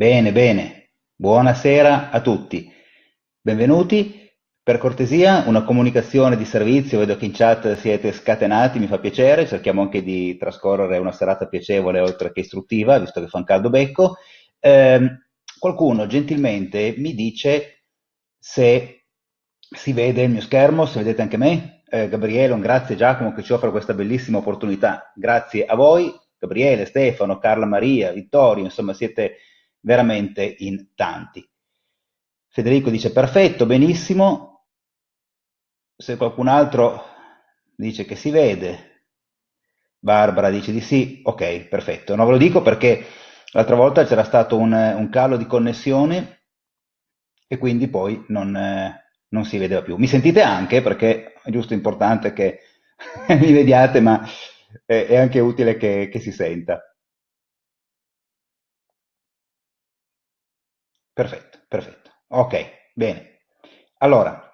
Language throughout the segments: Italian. Bene, bene. Buonasera a tutti. Benvenuti. Per cortesia, una comunicazione di servizio. Vedo che in chat siete scatenati, mi fa piacere. Cerchiamo anche di trascorrere una serata piacevole oltre che istruttiva, visto che fa un caldo becco. Qualcuno gentilmente mi dice se si vede il mio schermo, se vedete anche me. Gabriele, un grazie Giacomo che ci offre questa bellissima opportunità. Grazie a voi, Gabriele, Stefano, Carla Maria, Vittorio, insomma siete veramente in tanti. Federico dice perfetto, benissimo. Se qualcun altro dice che si vede, Barbara dice di sì, ok, perfetto. No, ve lo dico perché l'altra volta c'era stato un calo di connessione e quindi poi non si vedeva più. Mi sentite anche, perché è giusto, importante che mi vediate, ma è anche utile che si senta. Perfetto, perfetto. Ok, bene. Allora,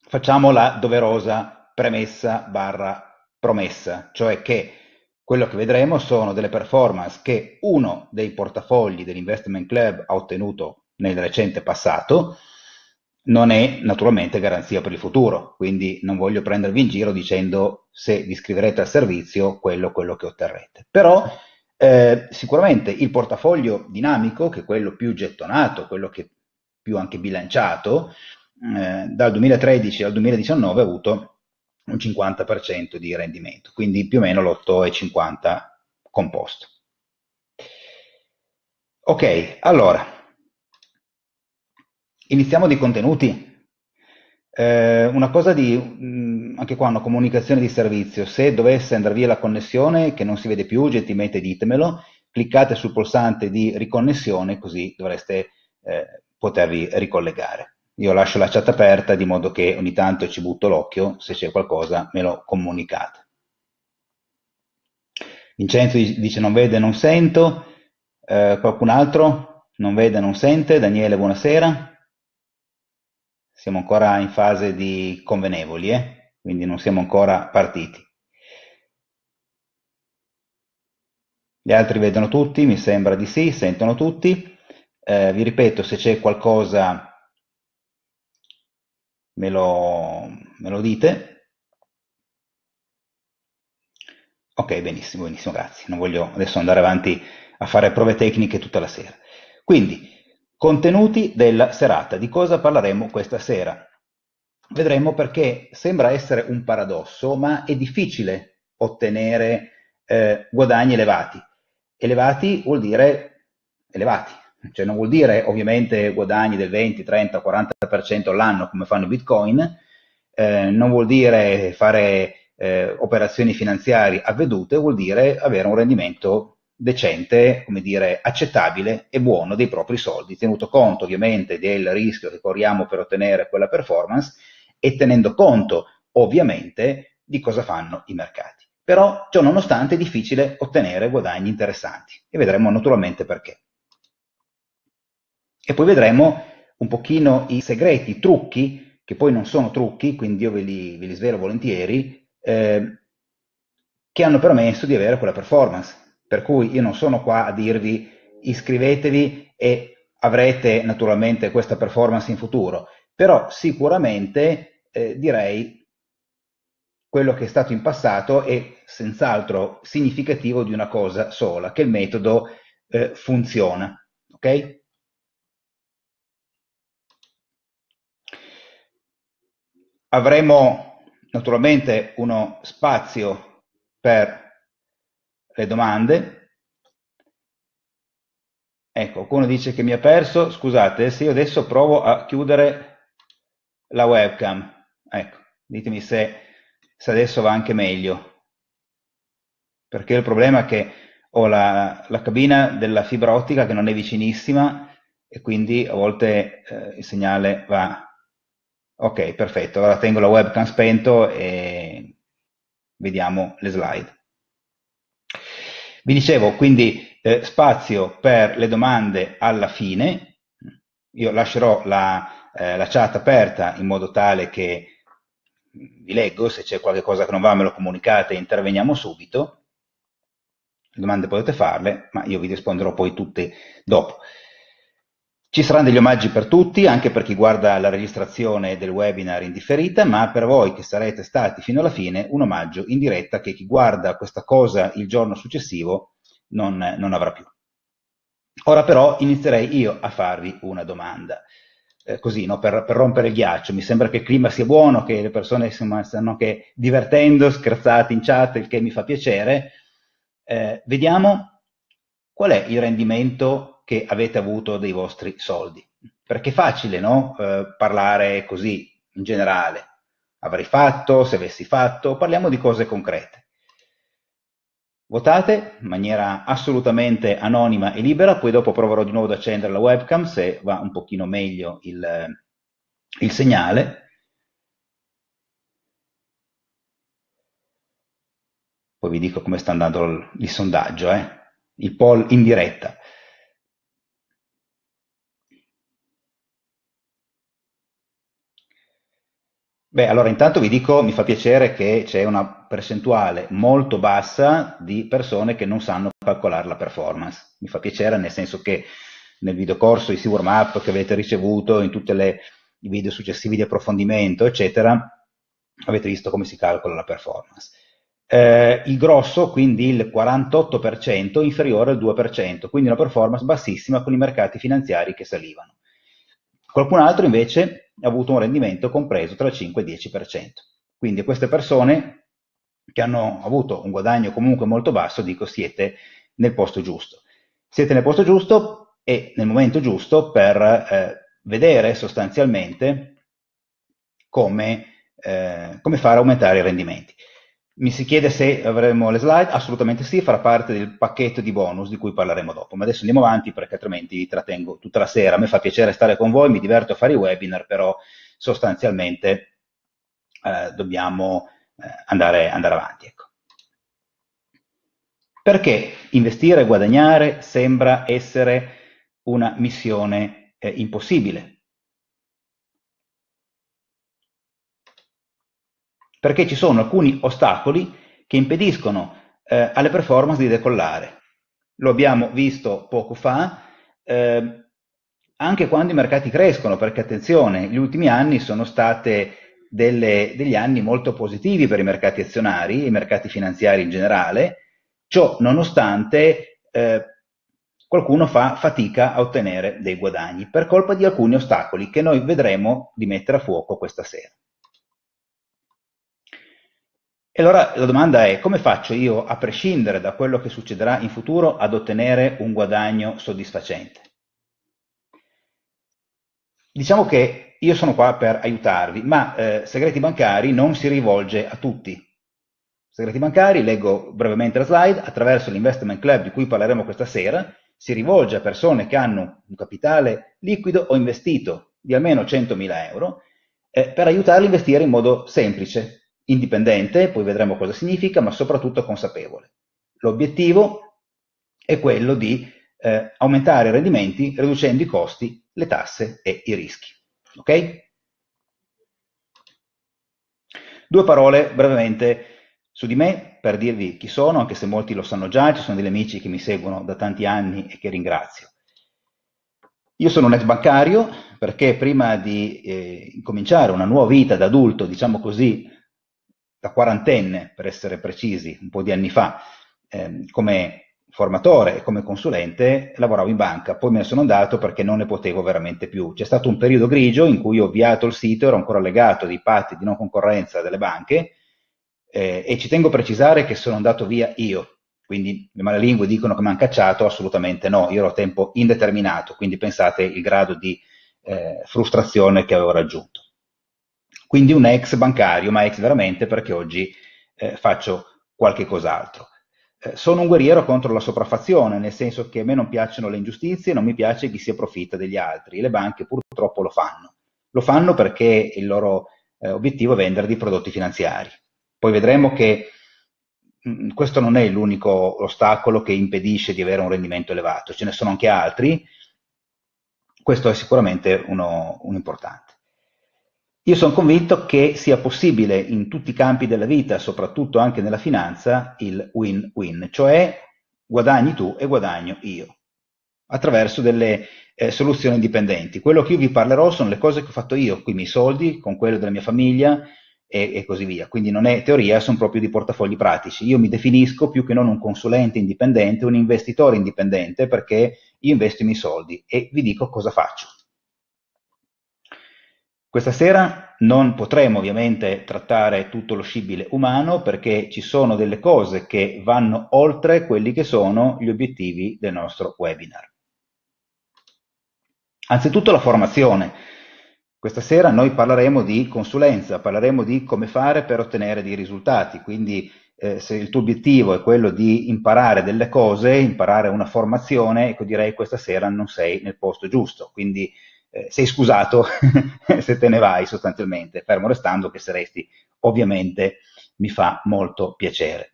facciamo la doverosa premessa barra promessa, cioè che quello che vedremo sono delle performance che uno dei portafogli dell'Investment Club ha ottenuto nel recente passato. Non è naturalmente garanzia per il futuro, quindi non voglio prendervi in giro dicendo se vi iscriverete al servizio quello che otterrete. Però sicuramente il portafoglio dinamico, che è quello più gettonato, quello che più anche bilanciato, dal 2013 al 2019 ha avuto un 50% di rendimento, quindi più o meno l'8,50 composto. Ok, allora iniziamo dei contenuti. Una cosa di, anche qua una comunicazione di servizio, se dovesse andare via la connessione, che non si vede più, gentilmente ditemelo, cliccate sul pulsante di riconnessione, così dovreste potervi ricollegare. Io lascio la chat aperta, di modo che ogni tanto ci butto l'occhio, se c'è qualcosa me lo comunicate. Vincenzo dice non vede, non sento, qualcun altro non vede, non sente, Daniele buonasera. Siamo ancora in fase di convenevoli, quindi non siamo ancora partiti. Gli altri vedono tutti, mi sembra di sì, sentono tutti. Vi ripeto, se c'è qualcosa me lo dite. Ok, benissimo, benissimo, grazie. Non voglio adesso andare avanti a fare prove tecniche tutta la sera. Quindi, contenuti della serata. Di cosa parleremo questa sera? Vedremo, perché sembra essere un paradosso, ma è difficile ottenere guadagni elevati. Elevati vuol dire elevati, cioè non vuol dire ovviamente guadagni del 20, 30, 40% all'anno come fanno i bitcoin, non vuol dire fare operazioni finanziarie avvedute, vuol dire avere un rendimento decente, come dire, accettabile e buono dei propri soldi, tenuto conto ovviamente del rischio che corriamo per ottenere quella performance e tenendo conto ovviamente di cosa fanno i mercati. Però ciò nonostante è difficile ottenere guadagni interessanti e vedremo naturalmente perché. E poi vedremo un pochino i segreti, i trucchi, che poi non sono trucchi, quindi io ve li svelo volentieri, che hanno permesso di avere quella performance. Per cui io non sono qua a dirvi iscrivetevi e avrete naturalmente questa performance in futuro, però sicuramente direi quello che è stato in passato è senz'altro significativo di una cosa sola, che il metodo funziona. Ok? Avremo naturalmente uno spazio per le domande. Ecco, qualcuno dice che mi ha perso, scusate, se io adesso provo a chiudere la webcam, ecco, ditemi se adesso va anche meglio, perché il problema è che ho la cabina della fibra ottica che non è vicinissima e quindi a volte il segnale va. Ok, perfetto, ora tengo la webcam spento e vediamo le slide. Vi dicevo, quindi spazio per le domande alla fine. Io lascerò la chat aperta in modo tale che vi leggo, se c'è qualche cosa che non va me lo comunicate e interveniamo subito. Le domande potete farle, ma io vi risponderò poi tutte dopo. Ci saranno degli omaggi per tutti, anche per chi guarda la registrazione del webinar in differita, ma per voi che sarete stati fino alla fine un omaggio in diretta che chi guarda questa cosa il giorno successivo non avrà più. Ora però inizierei io a farvi una domanda, così no? per rompere il ghiaccio. Mi sembra che il clima sia buono, che le persone stanno anche divertendo, scherzate in chat, il che mi fa piacere. Vediamo qual è il rendimento che avete avuto dei vostri soldi, perché è facile, no? Parlare così in generale, avrei fatto, se avessi fatto, parliamo di cose concrete. Votate in maniera assolutamente anonima e libera, poi dopo proverò di nuovo ad accendere la webcam se va un pochino meglio il segnale. Poi vi dico come sta andando il sondaggio, il poll in diretta. Beh, allora intanto vi dico, mi fa piacere che c'è una percentuale molto bassa di persone che non sanno calcolare la performance. Mi fa piacere nel senso che nel videocorso di Swim Up che avete ricevuto, in tutti i video successivi di approfondimento, eccetera, avete visto come si calcola la performance. Il grosso, quindi il 48%, inferiore al 2%, quindi una performance bassissima con i mercati finanziari che salivano. Qualcun altro invece ha avuto un rendimento compreso tra il 5 e il 10%. Quindi queste persone che hanno avuto un guadagno comunque molto basso, dico, siete nel posto giusto. Siete nel posto giusto e nel momento giusto per vedere sostanzialmente come fare aumentare i rendimenti. Mi si chiede se avremo le slide, assolutamente sì, farà parte del pacchetto di bonus di cui parleremo dopo, ma adesso andiamo avanti perché altrimenti vi trattengo tutta la sera. A me fa piacere stare con voi, mi diverto a fare i webinar, però sostanzialmente dobbiamo andare avanti. Ecco. Perché investire e guadagnare sembra essere una missione impossibile? Perché ci sono alcuni ostacoli che impediscono alle performance di decollare. Lo abbiamo visto poco fa, anche quando i mercati crescono, perché attenzione, gli ultimi anni sono stati degli anni molto positivi per i mercati azionari, i mercati finanziari in generale, ciò nonostante qualcuno fa fatica a ottenere dei guadagni, per colpa di alcuni ostacoli che noi vedremo di mettere a fuoco questa sera. E allora la domanda è: come faccio io, a prescindere da quello che succederà in futuro, ad ottenere un guadagno soddisfacente? Diciamo che io sono qua per aiutarvi, ma Segreti Bancari non si rivolge a tutti. Segreti Bancari, leggo brevemente la slide, attraverso l'Investment Club di cui parleremo questa sera, si rivolge a persone che hanno un capitale liquido o investito di almeno 100.000 euro per aiutarli a investire in modo semplice, indipendente, poi vedremo cosa significa, ma soprattutto consapevole. L'obiettivo è quello di aumentare i rendimenti riducendo i costi, le tasse e i rischi. Ok? Due parole brevemente su di me per dirvi chi sono, anche se molti lo sanno già, ci sono degli amici che mi seguono da tanti anni e che ringrazio. Io sono un ex bancario perché prima di cominciare una nuova vita da adulto, diciamo così, da quarantenne, per essere precisi, un po' di anni fa, come formatore e come consulente, lavoravo in banca, poi me ne sono andato perché non ne potevo veramente più. C'è stato un periodo grigio in cui ho avviato il sito, ero ancora legato ai patti di non concorrenza delle banche, e ci tengo a precisare che sono andato via io, quindi le malalingue dicono che mi hanno cacciato, assolutamente no, io ero a tempo indeterminato, quindi pensate il grado di frustrazione che avevo raggiunto. Quindi un ex bancario, ma ex veramente perché oggi faccio qualche cos'altro. Sono un guerriero contro la sopraffazione, nel senso che a me non piacciono le ingiustizie, non mi piace chi si approfitta degli altri. Le banche purtroppo lo fanno. Lo fanno perché il loro obiettivo è vendere dei prodotti finanziari. Poi vedremo che questo non è l'unico ostacolo che impedisce di avere un rendimento elevato, ce ne sono anche altri. Questo è sicuramente un importante. Io sono convinto che sia possibile in tutti i campi della vita, soprattutto anche nella finanza, il win-win, cioè guadagni tu e guadagno io. attraverso delle soluzioni indipendenti. Quello che io vi parlerò sono le cose che ho fatto io con i miei soldi, con quello della mia famiglia e così via. Quindi non è teoria, sono proprio di portafogli pratici. Io mi definisco più che non un consulente indipendente, un investitore indipendente, perché io investo i miei soldi e vi dico cosa faccio. Questa sera non potremo ovviamente trattare tutto lo scibile umano, perché ci sono delle cose che vanno oltre quelli che sono gli obiettivi del nostro webinar. Anzitutto la formazione. Questa sera noi parleremo di consulenza, parleremo di come fare per ottenere dei risultati, quindi se il tuo obiettivo è quello di imparare delle cose, imparare una formazione, ecco, direi che questa sera non sei nel posto giusto, quindi sei scusato se te ne vai sostanzialmente, fermo restando che se resti ovviamente mi fa molto piacere.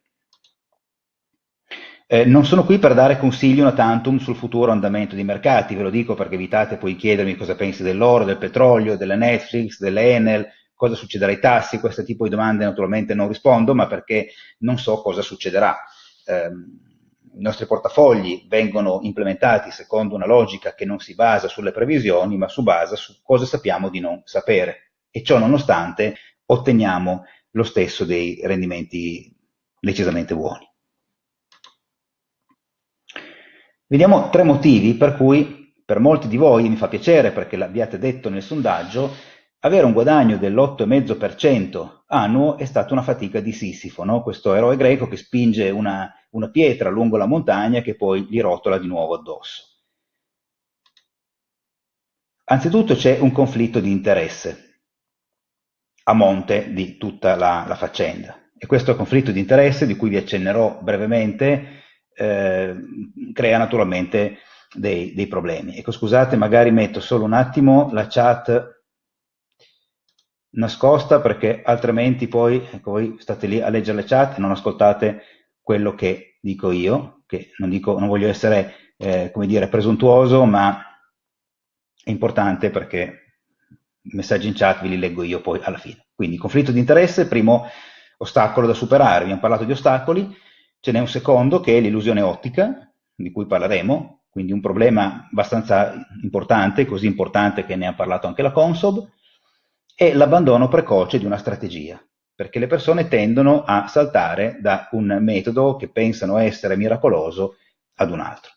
Non sono qui per dare consigli una tantum sul futuro andamento dei mercati, ve lo dico perché evitate poi chiedermi cosa pensi dell'oro, del petrolio, della Netflix, dell'Enel, cosa succederà ai tassi, questo tipo di domande naturalmente non rispondo, ma perché non so cosa succederà. I nostri portafogli vengono implementati secondo una logica che non si basa sulle previsioni, ma si basa su cosa sappiamo di non sapere, e ciò nonostante otteniamo lo stesso dei rendimenti decisamente buoni. Vediamo tre motivi per cui per molti di voi, mi fa piacere perché l'abbiate detto nel sondaggio, avere un guadagno dell'8,5% annuo è stata una fatica di Sisifo, no? Questo eroe greco che spinge una pietra lungo la montagna che poi gli rotola di nuovo addosso. Anzitutto c'è un conflitto di interesse a monte di tutta la faccenda, e questo conflitto di interesse, di cui vi accennerò brevemente, crea naturalmente dei problemi. Ecco, scusate, magari metto solo un attimo la chat nascosta, perché altrimenti poi, ecco, voi state lì a leggere le chat e non ascoltate quello che dico io, che non voglio essere come dire presuntuoso, ma è importante perché i messaggi in chat ve li leggo io poi alla fine. Quindi conflitto di interesse, primo ostacolo da superare. Abbiamo parlato di ostacoli. Ce n'è un secondo che è l'illusione ottica, di cui parleremo, quindi un problema abbastanza importante, così importante che ne ha parlato anche la Consob, è l'abbandono precoce di una strategia, perché le persone tendono a saltare da un metodo che pensano essere miracoloso ad un altro.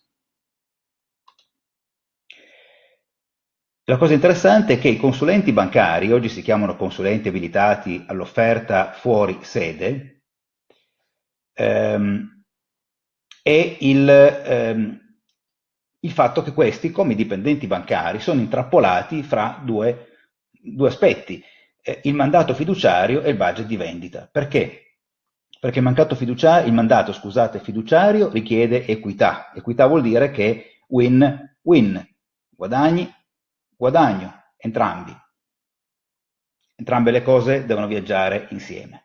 La cosa interessante è che i consulenti bancari, oggi si chiamano consulenti abilitati all'offerta fuori sede, è il fatto che questi, come i dipendenti bancari, sono intrappolati fra due aspetti, il mandato fiduciario e il budget di vendita. Perché? Perché il mandato fiduciario richiede equità. Equità vuol dire che win-win, guadagno, entrambe le cose devono viaggiare insieme.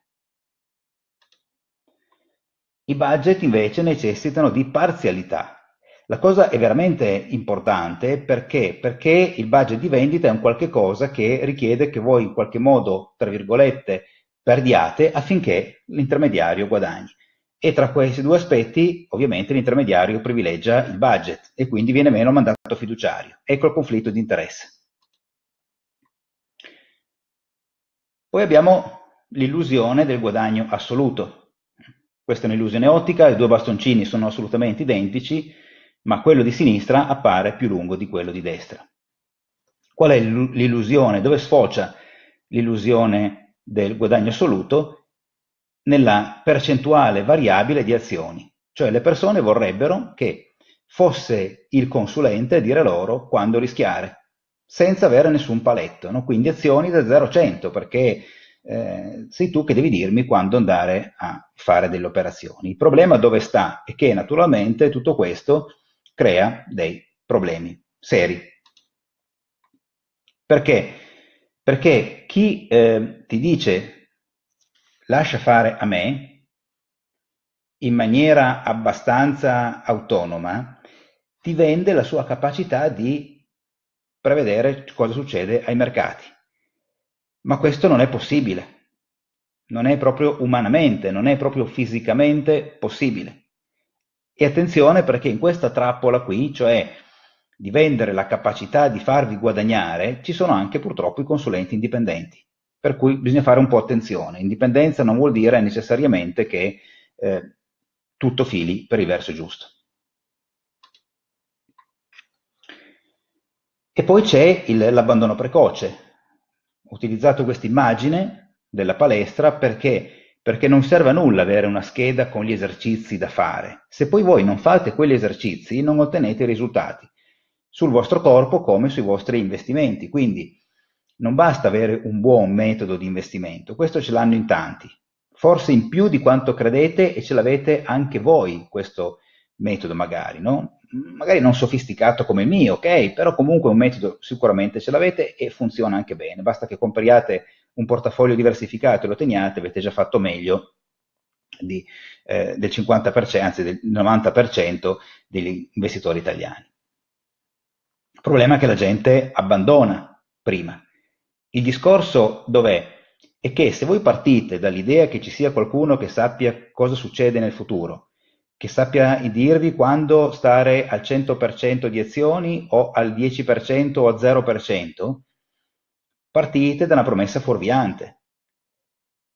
I budget invece necessitano di parzialità. La cosa è veramente importante perché? Perché il budget di vendita è un qualche cosa che richiede che voi in qualche modo, tra virgolette, perdiate affinché l'intermediario guadagni. E tra questi due aspetti ovviamente l'intermediario privilegia il budget e quindi viene meno mandato fiduciario. Ecco il conflitto di interesse. Poi abbiamo l'illusione del guadagno assoluto. Questa è un'illusione ottica, i due bastoncini sono assolutamente identici, ma quello di sinistra appare più lungo di quello di destra. Qual è l'illusione? Dove sfocia l'illusione del guadagno assoluto? Nella percentuale variabile di azioni. Cioè le persone vorrebbero che fosse il consulente a dire loro quando rischiare, senza avere nessun paletto, no? Quindi azioni da 0 a 100, perché... sei tu che devi dirmi quando andare a fare delle operazioni. Il problema dove sta è che naturalmente tutto questo crea dei problemi seri. Perché? Perché chi ti dice lascia fare a me in maniera abbastanza autonoma ti vende la sua capacità di prevedere cosa succede ai mercati. Ma questo non è possibile, non è proprio umanamente, non è proprio fisicamente possibile. E attenzione, perché in questa trappola qui, cioè di vendere la capacità di farvi guadagnare, ci sono anche purtroppo i consulenti indipendenti, per cui bisogna fare un po' attenzione. Indipendenza non vuol dire necessariamente che tutto fili per il verso giusto. E poi c'è l'abbandono precoce. Ho utilizzato questa immagine della palestra perché non serve a nulla avere una scheda con gli esercizi da fare. Se poi voi non fate quegli esercizi, non ottenete risultati sul vostro corpo come sui vostri investimenti. Quindi non basta avere un buon metodo di investimento, questo ce l'hanno in tanti, forse in più di quanto credete, e ce l'avete anche voi questo metodo magari, no? Magari non sofisticato come il mio, ok, però comunque un metodo sicuramente ce l'avete e funziona anche bene, basta che compriate un portafoglio diversificato e lo teniate, avete già fatto meglio del 50%, anzi del 90% degli investitori italiani. Il problema è che la gente abbandona prima. Il discorso dov'è? È che se voi partite dall'idea che ci sia qualcuno che sappia cosa succede nel futuro, che sappia dirvi quando stare al 100% di azioni o al 10% o al 0%, partite da una promessa fuorviante,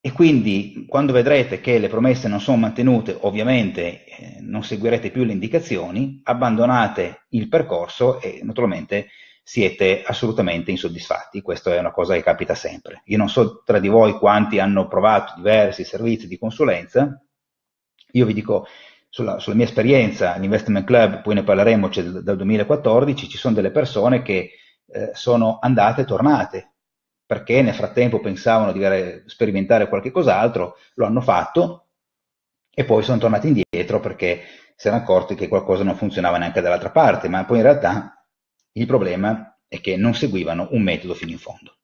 e quindi quando vedrete che le promesse non sono mantenute, ovviamente non seguirete più le indicazioni, abbandonate il percorso e naturalmente siete assolutamente insoddisfatti. Questa è una cosa che capita sempre. Io non so tra di voi quanti hanno provato diversi servizi di consulenza. Io vi dico, sulla mia esperienza, l'Investment Club, poi ne parleremo, c'è dal 2014, ci sono delle persone che sono andate e tornate, perché nel frattempo pensavano di sperimentare qualche cos'altro, lo hanno fatto e poi sono tornati indietro perché si erano accorti che qualcosa non funzionava neanche dall'altra parte, ma poi in realtà il problema è che non seguivano un metodo fino in fondo.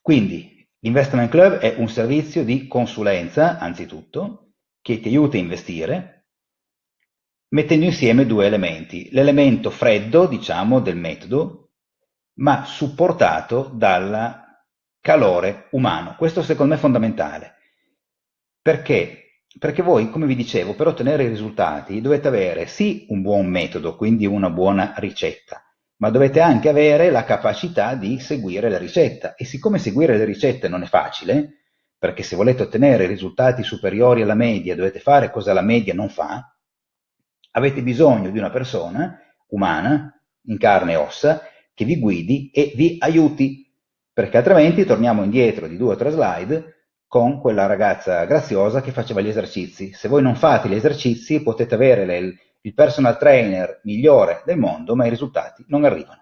Quindi l'Investment Club è un servizio di consulenza, anzitutto, che ti aiuta a investire, mettendo insieme due elementi, l'elemento freddo, diciamo, del metodo, ma supportato dal calore umano. Questo secondo me è fondamentale. Perché? Perché voi, come vi dicevo, per ottenere i risultati dovete avere sì un buon metodo, quindi una buona ricetta, ma dovete anche avere la capacità di seguire la ricetta. E siccome seguire le ricette non è facile, perché se volete ottenere risultati superiori alla media dovete fare cosa la media non fa, avete bisogno di una persona umana, in carne e ossa, che vi guidi e vi aiuti, perché altrimenti torniamo indietro di 2 o 3 slide con quella ragazza graziosa che faceva gli esercizi. Se voi non fate gli esercizi potete avere il personal trainer migliore del mondo, ma i risultati non arrivano.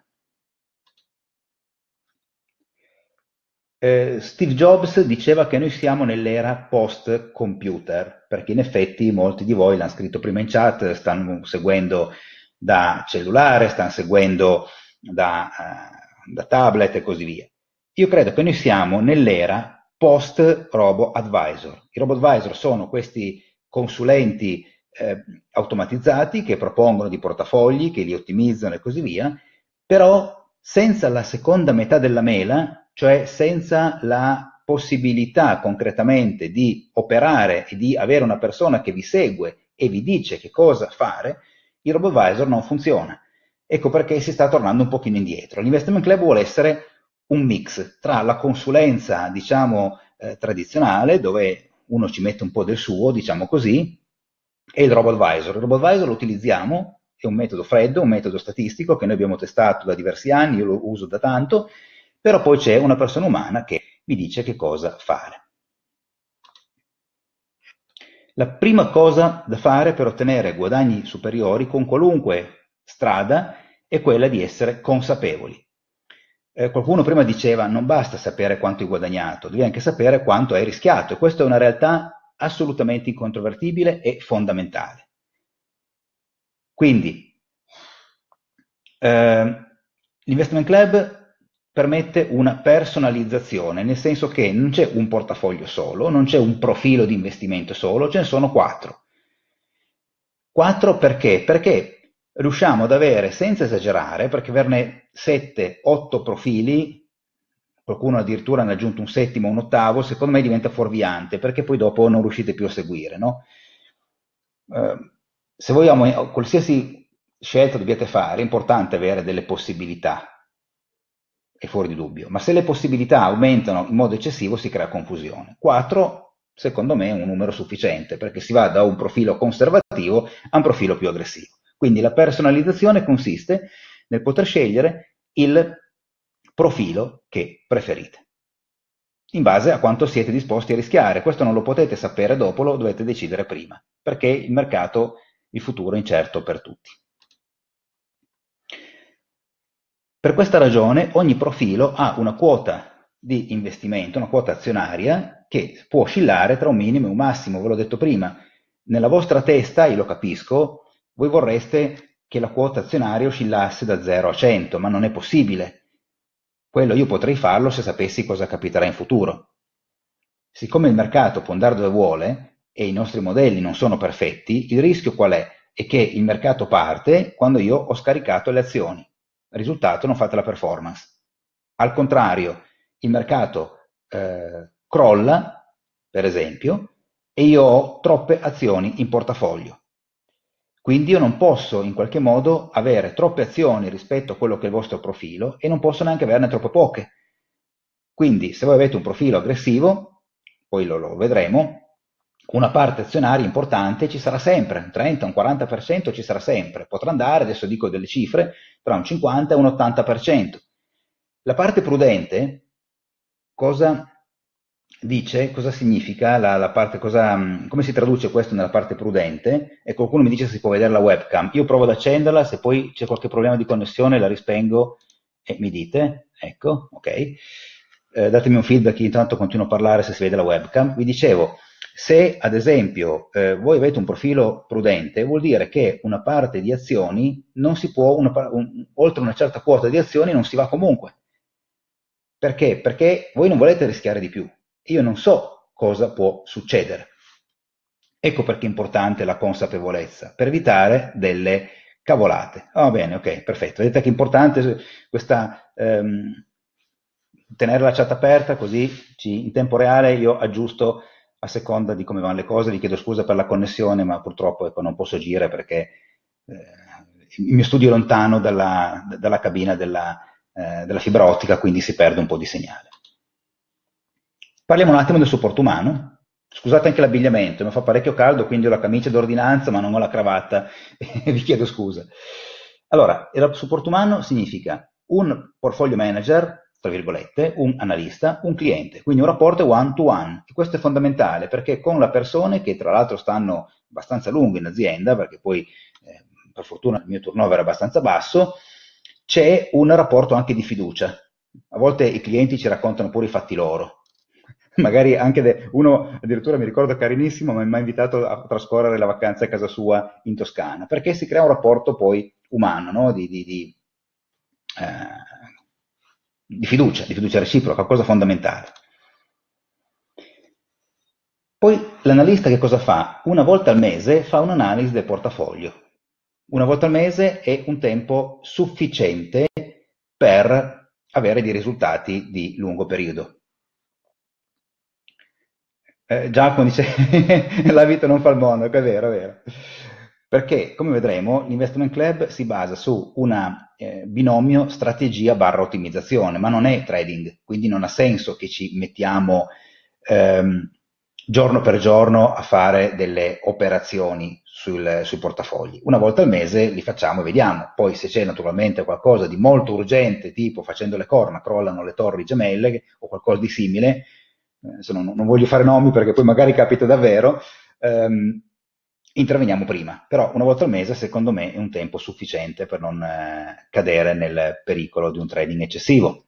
Steve Jobs diceva che noi siamo nell'era post-computer, perché in effetti molti di voi l'hanno scritto prima in chat, stanno seguendo da cellulare, stanno seguendo da tablet e così via. Io credo che noi siamo nell'era post-robo-advisor. I robo-advisor sono questi consulenti automatizzati che propongono di portafogli, che li ottimizzano e così via, però senza la seconda metà della mela, cioè senza la possibilità concretamente di operare e di avere una persona che vi segue e vi dice che cosa fare, il robo-advisor non funziona. Ecco perché si sta tornando un pochino indietro. L'Investment Club vuole essere un mix tra la consulenza, diciamo, tradizionale, dove uno ci mette un po' del suo, diciamo così, e il robo-advisor. Il robo-advisor lo utilizziamo, è un metodo freddo, un metodo statistico che noi abbiamo testato da diversi anni, io lo uso da tanto, però poi c'è una persona umana che vi dice che cosa fare. La prima cosa da fare per ottenere guadagni superiori con qualunque strada è quella di essere consapevoli. Qualcuno prima diceva non basta sapere quanto hai guadagnato, devi anche sapere quanto hai rischiato, e questa è una realtà assolutamente incontrovertibile e fondamentale. Quindi l'Investment Club permette una personalizzazione, nel senso che non c'è un portafoglio solo, non c'è un profilo di investimento solo, ce ne sono 4. 4 perché? Perché riusciamo ad avere, senza esagerare, perché averne 7-8 profili, qualcuno addirittura ne ha aggiunto un settimo, un ottavo, secondo me diventa fuorviante, perché poi dopo non riuscite più a seguire, no? se vogliamo, qualsiasi scelta dobbiate fare, è importante avere delle possibilità, è fuori di dubbio, ma se le possibilità aumentano in modo eccessivo si crea confusione. 4, secondo me, è un numero sufficiente, perché si va da un profilo conservativo a un profilo più aggressivo. Quindi la personalizzazione consiste nel poter scegliere il profilo che preferite, in base a quanto siete disposti a rischiare. Questo non lo potete sapere dopo, lo dovete decidere prima, perché il mercato, il futuro è incerto per tutti. Per questa ragione ogni profilo ha una quota di investimento, una quota azionaria, che può oscillare tra un minimo e un massimo, ve l'ho detto prima. Nella vostra testa, io lo capisco, voi vorreste che la quota azionaria oscillasse da 0 a 100, ma non è possibile. Quello io potrei farlo se sapessi cosa capiterà in futuro. Siccome il mercato può andare dove vuole e i nostri modelli non sono perfetti, il rischio qual è? È che il mercato parte quando io ho scaricato le azioni. Risultato, non fate la performance. Al contrario, il mercato crolla, per esempio, e io ho troppe azioni in portafoglio. Quindi io non posso in qualche modo avere troppe azioni rispetto a quello che è il vostro profilo, e non posso neanche averne troppo poche. Quindi se voi avete un profilo aggressivo, poi lo vedremo, una parte azionaria importante ci sarà sempre, un 30, un 40% ci sarà sempre, potrà andare, adesso dico delle cifre, tra un 50 e un 80%. La parte prudente, cosa dice, cosa significa la parte, come si traduce questo nella parte prudente? E qualcuno mi dice se si può vedere la webcam, io provo ad accenderla, se poi c'è qualche problema di connessione la rispengo e mi dite, ecco, ok, datemi un feedback, intanto continuo a parlare se si vede la webcam. Vi dicevo, se ad esempio voi avete un profilo prudente, vuol dire che una parte di azioni non si può, oltre una certa quota di azioni non si va comunque. Perché? Perché voi non volete rischiare di più. Io non so cosa può succedere. Ecco perché è importante la consapevolezza, per evitare delle cavolate. Va bene, ok, perfetto. Vedete che è importante questa, tenere la chat aperta, così in tempo reale io aggiusto a seconda di come vanno le cose. Vi chiedo scusa per la connessione, ma purtroppo ecco, non posso agire perché il mio studio è lontano dalla cabina della fibra ottica, quindi si perde un po' di segnale. Parliamo un attimo del supporto umano. Scusate anche l'abbigliamento, mi fa parecchio caldo, quindi ho la camicia d'ordinanza ma non ho la cravatta, vi chiedo scusa. Allora, il supporto umano significa un portfolio manager, tra virgolette, un analista, un cliente, quindi un rapporto one to one. E questo è fondamentale perché con le persone che tra l'altro stanno abbastanza lungo in azienda, perché poi per fortuna il mio turnover è abbastanza basso, c'è un rapporto anche di fiducia. A volte i clienti ci raccontano pure i fatti loro. Magari anche uno addirittura, mi ricordo carinissimo, mi ha invitato a trascorrere la vacanza a casa sua in Toscana, perché si crea un rapporto poi umano, no? Di fiducia reciproca, cosa fondamentale. Poi l'analista che cosa fa? Una volta al mese fa un'analisi del portafoglio. Una volta al mese è un tempo sufficiente per avere dei risultati di lungo periodo. Giacomo dice la vita non fa il mondo, è vero, è vero. Perché, come vedremo, l'Investment Club si basa su un binomio strategia / ottimizzazione, ma non è trading, quindi non ha senso che ci mettiamo giorno per giorno a fare delle operazioni sui portafogli. Una volta al mese li facciamo e vediamo. Poi se c'è naturalmente qualcosa di molto urgente, tipo facendo le corna, crollano le torri gemelle o qualcosa di simile, non voglio fare nomi perché poi magari capita davvero, interveniamo prima, però una volta al mese secondo me è un tempo sufficiente per non cadere nel pericolo di un trading eccessivo.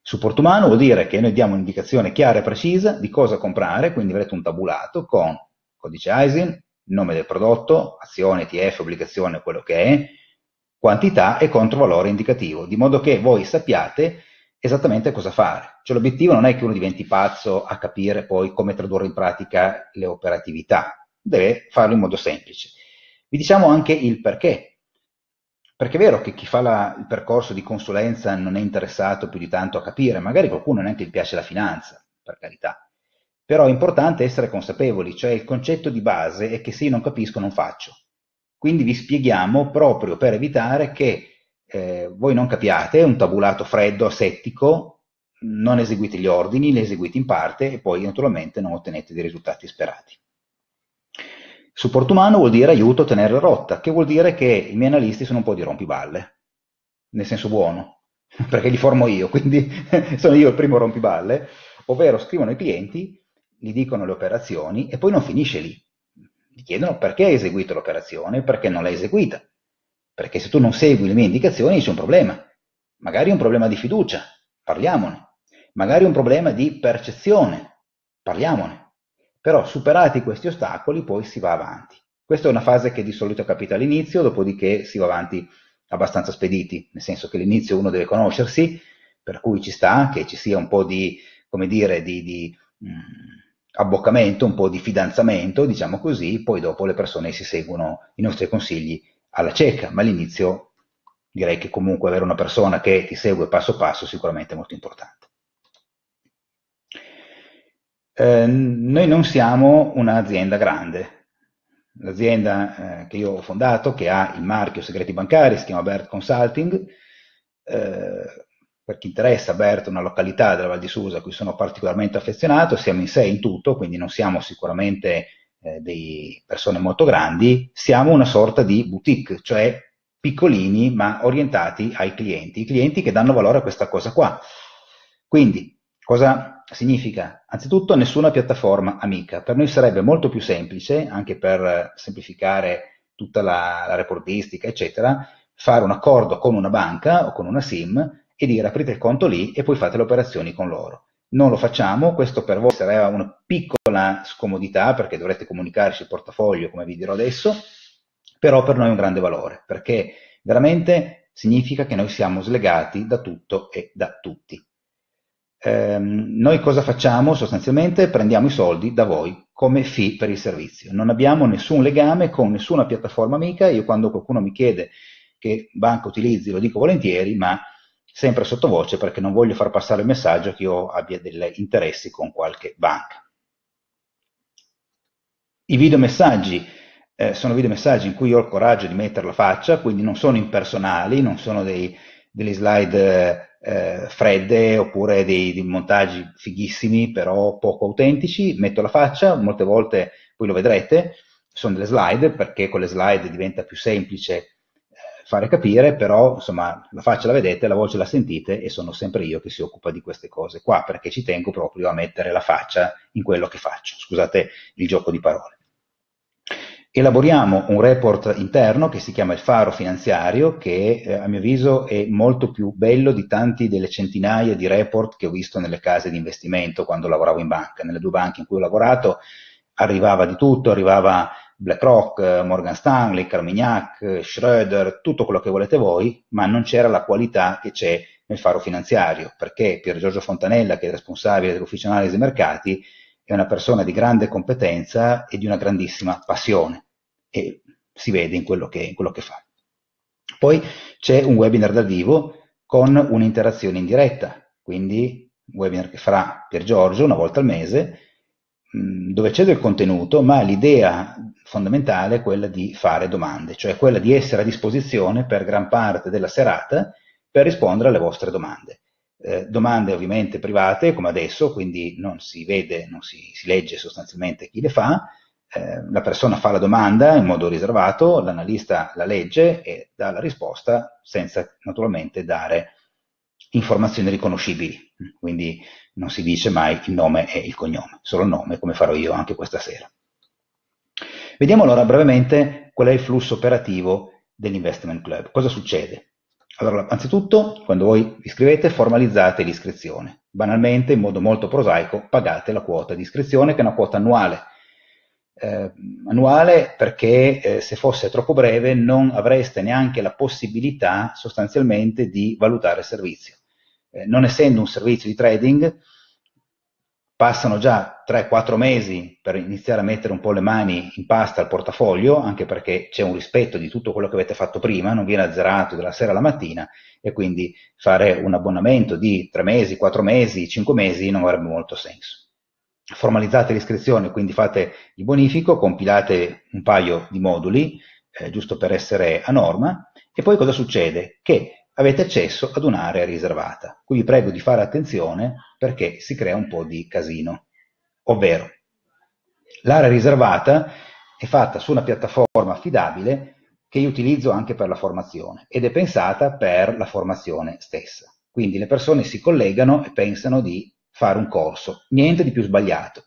Supporto umano vuol dire che noi diamo un'indicazione chiara e precisa di cosa comprare, quindi avrete un tabulato con codice ISIN, nome del prodotto, azione, ETF, obbligazione, quello che è, quantità e controvalore indicativo, di modo che voi sappiate esattamente cosa fare. Cioè l'obiettivo non è che uno diventi pazzo a capire poi come tradurre in pratica le operatività, deve farlo in modo semplice. Vi diciamo anche il perché, perché è vero che chi fa il percorso di consulenza non è interessato più di tanto a capire, magari qualcuno neanche gli piace la finanza, per carità, Però è importante essere consapevoli, cioè il concetto di base è che se io non capisco non faccio. Quindi vi spieghiamo proprio per evitare che voi non capiate, un tabulato freddo, asettico, non eseguite gli ordini, li eseguite in parte e poi naturalmente non ottenete dei risultati sperati. Supporto umano vuol dire aiuto a tenere la rotta, che vuol dire che i miei analisti sono un po' di rompiballe, nel senso buono, perché li formo io, quindi sono io il primo rompiballe, ovvero scrivono ai clienti, gli dicono le operazioni e poi non finisce lì. Gli chiedono perché hai eseguito l'operazione, perché non l'hai eseguita. Perché se tu non segui le mie indicazioni c'è un problema. Magari un problema di fiducia, parliamone. Magari un problema di percezione, parliamone. Però superati questi ostacoli poi si va avanti. Questa è una fase che di solito capita all'inizio, dopodiché si va avanti abbastanza spediti, nel senso che all'inizio uno deve conoscersi, per cui ci sta che ci sia un po' di, come dire, abboccamento, un po' di fidanzamento, diciamo così, poi dopo le persone si seguono i nostri consigli alla cieca, ma all'inizio direi che comunque avere una persona che ti segue passo passo sicuramente è molto importante. Noi non siamo un'azienda grande, l'azienda che io ho fondato, che ha il marchio Segreti Bancari, si chiama Bert Consulting, per chi interessa Bert è una località della Val di Susa a cui sono particolarmente affezionato, siamo in 6 in tutto, quindi non siamo sicuramente delle persone molto grandi, siamo una sorta di boutique, cioè piccolini ma orientati ai clienti, i clienti che danno valore a questa cosa qua. Quindi, cosa significa? Anzitutto nessuna piattaforma amica, per noi sarebbe molto più semplice, anche per semplificare tutta la reportistica eccetera, fare un accordo con una banca o con una SIM e dire aprite il conto lì e poi fate le operazioni con loro. Non lo facciamo, questo per voi sarà una piccola scomodità perché dovrete comunicarci il portafoglio come vi dirò adesso, però per noi è un grande valore perché veramente significa che noi siamo slegati da tutto e da tutti. Noi cosa facciamo sostanzialmente? Prendiamo i soldi da voi come fee per il servizio, non abbiamo nessun legame con nessuna piattaforma amica. Io quando qualcuno mi chiede che banca utilizzi lo dico volentieri, ma sempre sottovoce perché non voglio far passare il messaggio che io abbia degli interessi con qualche banca. I videomessaggi sono videomessaggi in cui io ho il coraggio di mettere la faccia, quindi non sono impersonali, non sono delle slide fredde oppure dei montaggi fighissimi però poco autentici, metto la faccia, molte volte poi lo vedrete, sono delle slide perché con le slide diventa più semplice fare capire, però insomma la faccia la vedete, la voce la sentite e sono sempre io che si occupa di queste cose qua perché ci tengo proprio a mettere la faccia in quello che faccio, scusate il gioco di parole. Elaboriamo un report interno che si chiama il faro finanziario che a mio avviso è molto più bello di tanti delle centinaia di report che ho visto nelle case di investimento quando lavoravo in banca. Nelle 2 banche in cui ho lavorato arrivava di tutto, arrivava BlackRock, Morgan Stanley, Carmignac, Schroeder, tutto quello che volete voi, ma non c'era la qualità che c'è nel faro finanziario perché Pier Giorgio Fontanella, che è responsabile dell'ufficio analisi dei mercati, è una persona di grande competenza e di una grandissima passione e si vede in quello che fa. Poi c'è un webinar dal vivo con un'interazione in diretta, quindi un webinar che farà Pier Giorgio una volta al mese dove c'è del contenuto, ma l'idea fondamentale è quella di fare domande, cioè quella di essere a disposizione per gran parte della serata per rispondere alle vostre domande. Domande ovviamente private come adesso, quindi non si vede, non si legge sostanzialmente chi le fa, la persona fa la domanda in modo riservato, l'analista la legge e dà la risposta senza naturalmente dare informazioni riconoscibili, quindi non si dice mai il nome e il cognome, solo il nome come farò io anche questa sera. Vediamo allora brevemente qual è il flusso operativo dell'Investment Club, cosa succede? Allora, anzitutto, quando voi iscrivete, formalizzate l'iscrizione. Banalmente, in modo molto prosaico, pagate la quota di iscrizione, che è una quota annuale. Annuale perché se fosse troppo breve non avreste neanche la possibilità sostanzialmente di valutare il servizio. Non essendo un servizio di trading, passano già 3-4 mesi per iniziare a mettere un po' le mani in pasta al portafoglio, anche perché c'è un rispetto di tutto quello che avete fatto prima, non viene azzerato dalla sera alla mattina e quindi fare un abbonamento di 3 mesi, 4 mesi, 5 mesi non avrebbe molto senso. formalizzate l'iscrizione, quindi fate il bonifico, compilate un paio di moduli, giusto per essere a norma, e poi cosa succede? Che avete accesso ad un'area riservata. Qui vi prego di fare attenzione perché si crea un po' di casino, ovvero l'area riservata è fatta su una piattaforma affidabile che io utilizzo anche per la formazione ed è pensata per la formazione stessa. Quindi le persone si collegano e pensano di fare un corso, niente di più sbagliato.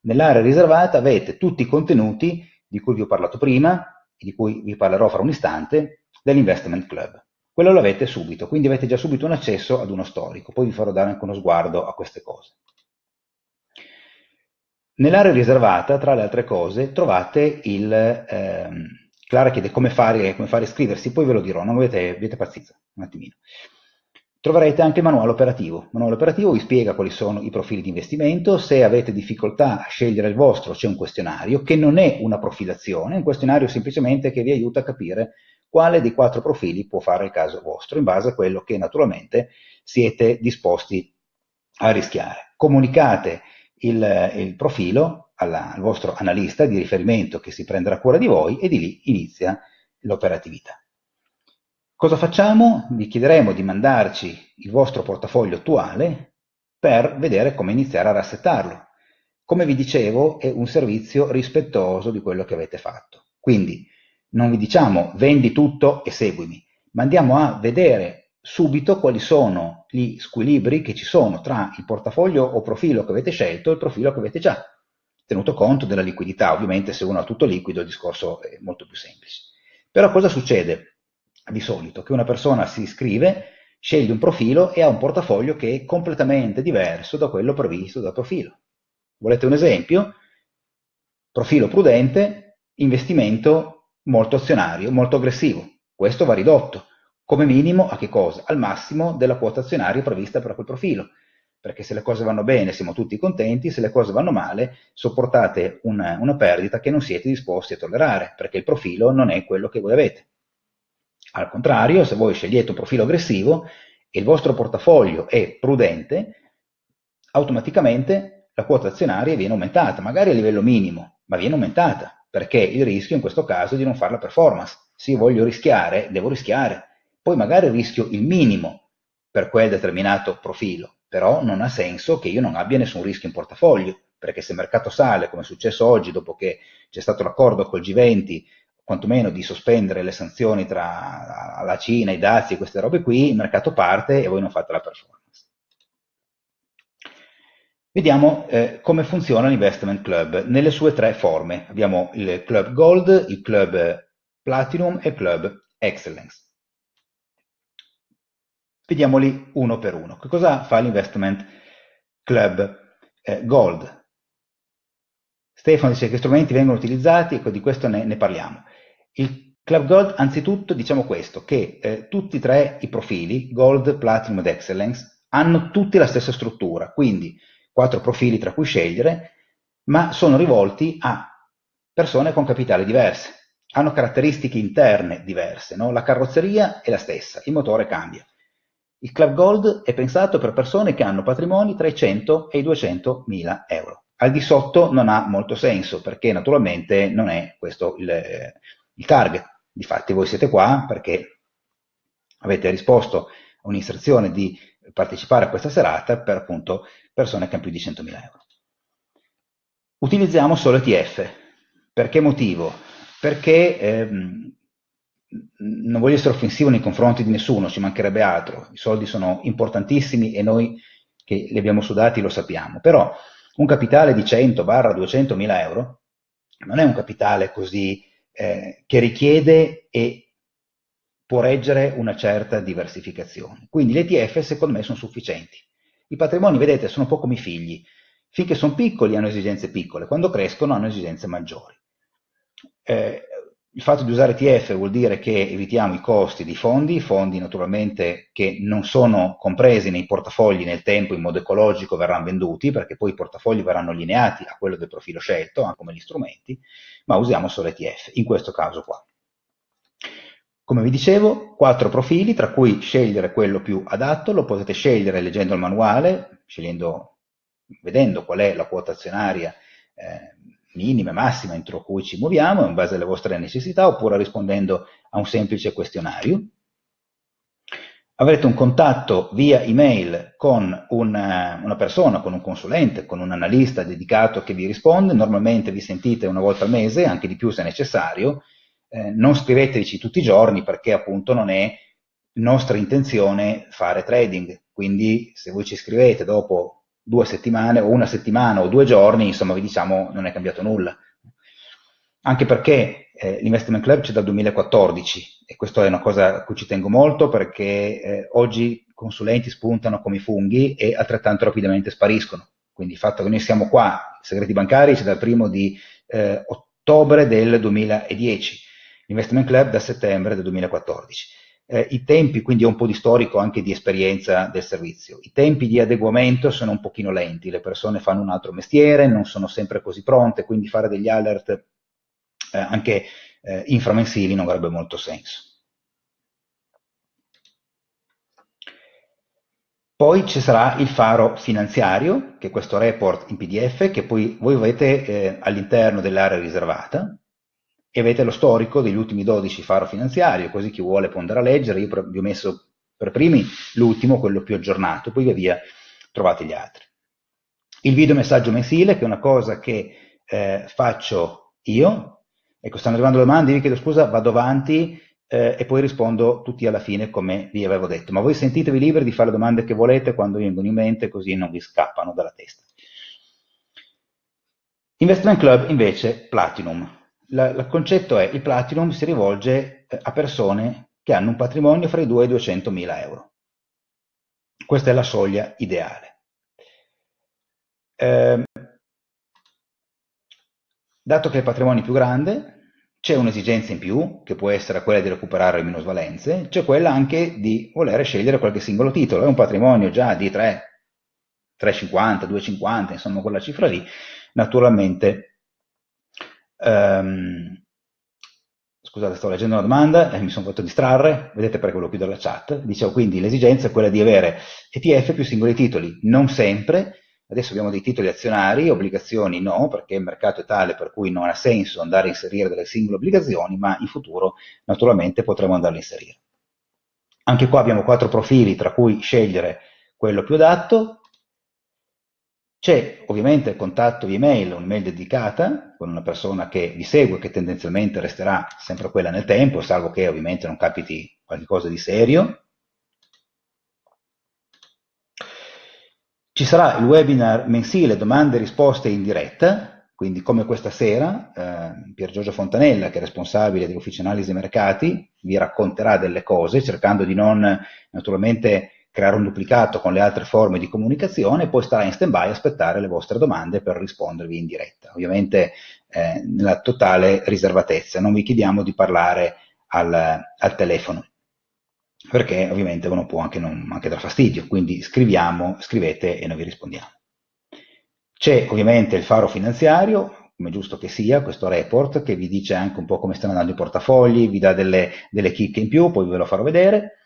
Nell'area riservata avete tutti i contenuti di cui vi ho parlato prima e di cui vi parlerò fra un istante dell'Investment Club. Quello l'avete subito, quindi avete già subito un accesso ad uno storico, poi vi farò dare anche uno sguardo a queste cose. Nell'area riservata, tra le altre cose, trovate il... Clara chiede come fare iscriversi, poi ve lo dirò, non avete pazienza, un attimino. Troverete anche il manuale operativo. Il manuale operativo vi spiega quali sono i profili di investimento, se avete difficoltà a scegliere il vostro c'è un questionario che non è una profilazione, è un questionario semplicemente che vi aiuta a capire quale dei 4 profili può fare il caso vostro, in base a quello che naturalmente siete disposti a rischiare. Comunicate il profilo al vostro analista di riferimento che si prenderà cura di voi e di lì inizia l'operatività. Cosa facciamo? Vi chiederemo di mandarci il vostro portafoglio attuale per vedere come iniziare a rassettarlo. Come vi dicevo, è un servizio rispettoso di quello che avete fatto. Quindi non vi diciamo vendi tutto e seguimi, ma andiamo a vedere subito quali sono gli squilibri che ci sono tra il portafoglio o profilo che avete scelto e il profilo che avete già, tenuto conto della liquidità. Ovviamente se uno ha tutto liquido il discorso è molto più semplice. Però cosa succede di solito? Che una persona si iscrive, sceglie un profilo e ha un portafoglio che è completamente diverso da quello previsto dal profilo. Volete un esempio? Profilo prudente, investimento molto azionario, molto aggressivo. Questo va ridotto, come minimo a che cosa? Al massimo della quota azionaria prevista per quel profilo. Perché se le cose vanno bene siamo tutti contenti, se le cose vanno male sopportate una perdita che non siete disposti a tollerare, perché il profilo non è quello che voi avete. Al contrario, se voi scegliete un profilo aggressivo e il vostro portafoglio è prudente, automaticamente la quota azionaria viene aumentata, magari a livello minimo, ma viene aumentata, perché il rischio in questo caso è di non fare la performance. Se io voglio rischiare, devo rischiare, poi magari rischio il minimo per quel determinato profilo, però non ha senso che io non abbia nessun rischio in portafoglio, perché se il mercato sale, come è successo oggi, dopo che c'è stato l'accordo col G20, quantomeno di sospendere le sanzioni tra la Cina, i dazi e queste robe qui, il mercato parte e voi non fate la performance. Vediamo come funziona l'Investment Club nelle sue 3 forme. Abbiamo il Club Gold, il Club Platinum e il Club Excellence. Vediamoli uno per uno. Che cosa fa l'Investment Club Gold? Stefano dice che strumenti vengono utilizzati, ecco di questo ne parliamo. Il Club Gold, anzitutto diciamo questo, che tutti e 3 i profili, Gold, Platinum ed Excellence, hanno tutti la stessa struttura, quindi 4 profili tra cui scegliere, ma sono rivolti a persone con capitali diverse, hanno caratteristiche interne diverse, no? La carrozzeria è la stessa, il motore cambia. Il Club Gold è pensato per persone che hanno patrimoni tra i 100 e i 200.000 euro. Al di sotto non ha molto senso, perché naturalmente non è questo il target. Difatti voi siete qua perché avete risposto a un'inserzione di partecipare a questa serata per appunto persone che hanno più di 100.000 euro. Utilizziamo solo ETF. Per che motivo? Perché... non voglio essere offensivo nei confronti di nessuno, ci mancherebbe altro, i soldi sono importantissimi e noi che li abbiamo sudati lo sappiamo, però un capitale di 100-200.000 euro non è un capitale così che richiede e può reggere una certa diversificazione, quindi le ETF secondo me sono sufficienti. I patrimoni, vedete, sono un po' come i figli, finché sono piccoli hanno esigenze piccole, quando crescono hanno esigenze maggiori. Il fatto di usare ETF vuol dire che evitiamo i costi di fondi naturalmente che non sono compresi nei portafogli nel tempo in modo ecologico verranno venduti, perché poi i portafogli verranno allineati a quello del profilo scelto, anche come gli strumenti, ma usiamo solo ETF, in questo caso qua. Come vi dicevo, 4 profili, tra cui scegliere quello più adatto, lo potete scegliere leggendo il manuale, scegliendo vedendo qual è la quota azionaria minima e massima entro cui ci muoviamo, in base alle vostre necessità, oppure rispondendo a un semplice questionario. Avrete un contatto via email con una persona, con un consulente, con un analista dedicato che vi risponde. Normalmente vi sentite una volta al mese, anche di più se necessario. Non scriveteci tutti i giorni, perché appunto non è nostra intenzione fare trading. Quindi se voi ci scrivete dopo 2 settimane o una settimana o 2 giorni, insomma vi diciamo non è cambiato nulla. Anche perché l'Investment Club c'è dal 2014 e questa è una cosa a cui ci tengo molto, perché oggi i consulenti spuntano come i funghi e altrettanto rapidamente spariscono. Quindi il fatto che noi siamo qua, Segreti Bancari, c'è dal 1° di ottobre del 2010, l'Investment Club da settembre del 2014. I tempi, quindi ho un po' di storico anche di esperienza del servizio, i tempi di adeguamento sono un pochino lenti, le persone fanno un altro mestiere, non sono sempre così pronte, quindi fare degli alert anche inframensili non avrebbe molto senso. Poi ci sarà il faro finanziario, che è questo report in PDF che poi voi avete all'interno dell'area riservata, e avete lo storico degli ultimi 12 faro finanziario, così chi vuole può andare a leggere. Io vi ho messo per primi l'ultimo, quello più aggiornato, poi via via trovate gli altri. Il video messaggio mensile, che è una cosa che faccio io. Ecco, stanno arrivando le domande, vi chiedo scusa, vado avanti e poi rispondo tutti alla fine come vi avevo detto, ma voi sentitevi liberi di fare le domande che volete quando vengono in mente, così non vi scappano dalla testa. Investment Club invece Platinum. Il concetto è, il Platinum si rivolge a persone che hanno un patrimonio fra i 2 e i 200.000 euro. Questa è la soglia ideale. Dato che il patrimonio è più grande, c'è un'esigenza in più, che può essere quella di recuperare le minusvalenze, c'è quella anche di voler scegliere qualche singolo titolo. È un patrimonio già di 3,50, 2,50, insomma quella cifra lì, naturalmente. Scusate, sto leggendo una domanda e mi sono fatto distrarre, vedete perché volevo chiudere la chat. Dicevo, quindi l'esigenza è quella di avere ETF più singoli titoli, non sempre. Adesso abbiamo dei titoli azionari, obbligazioni no, perché il mercato è tale per cui non ha senso andare a inserire delle singole obbligazioni, ma in futuro naturalmente potremo andarle a inserire. Anche qua abbiamo 4 profili, tra cui scegliere quello più adatto. C'è ovviamente il contatto via email, un'email dedicata, con una persona che vi segue, che tendenzialmente resterà sempre quella nel tempo, salvo che ovviamente non capiti qualcosa di serio. Ci sarà il webinar mensile, domande e risposte in diretta, quindi come questa sera, Pier Giorgio Fontanella, che è responsabile dell'ufficio analisi mercati, vi racconterà delle cose, cercando di non naturalmente creare un duplicato con le altre forme di comunicazione, poi starà in stand-by a aspettare le vostre domande per rispondervi in diretta, ovviamente nella totale riservatezza, non vi chiediamo di parlare al telefono, perché ovviamente uno può anche dar fastidio, quindi scrivete e noi vi rispondiamo. C'è ovviamente il faro finanziario, come giusto che sia, questo report che vi dice anche un po' come stanno andando i portafogli, vi dà delle chicche in più, poi ve lo farò vedere,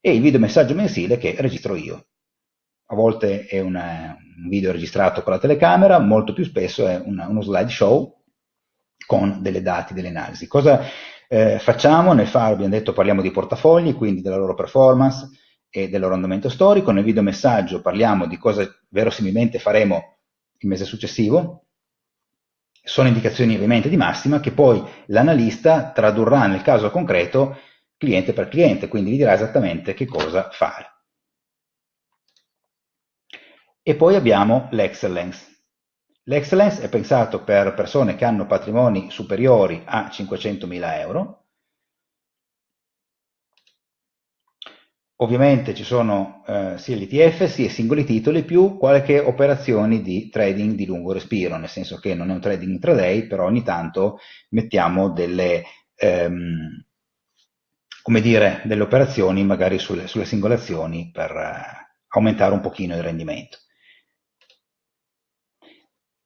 e il video messaggio mensile che registro io. A volte è un video registrato con la telecamera, molto più spesso è uno slideshow con delle dati, delle analisi. Cosa facciamo? Nel faro, abbiamo detto, parliamo di portafogli, quindi della loro performance e del loro andamento storico. Nel video messaggio parliamo di cosa verosimilmente faremo il mese successivo. Sono indicazioni ovviamente di massima che poi l'analista tradurrà nel caso concreto cliente per cliente, quindi vi dirà esattamente che cosa fare. E poi abbiamo l'Excellence. L'Excellence è pensato per persone che hanno patrimoni superiori a 500.000 euro. Ovviamente ci sono sia gli ETF sia singoli titoli più qualche operazione di trading di lungo respiro, nel senso che non è un trading intraday, però ogni tanto mettiamo delle operazioni magari sulle singole azioni per aumentare un pochino il rendimento.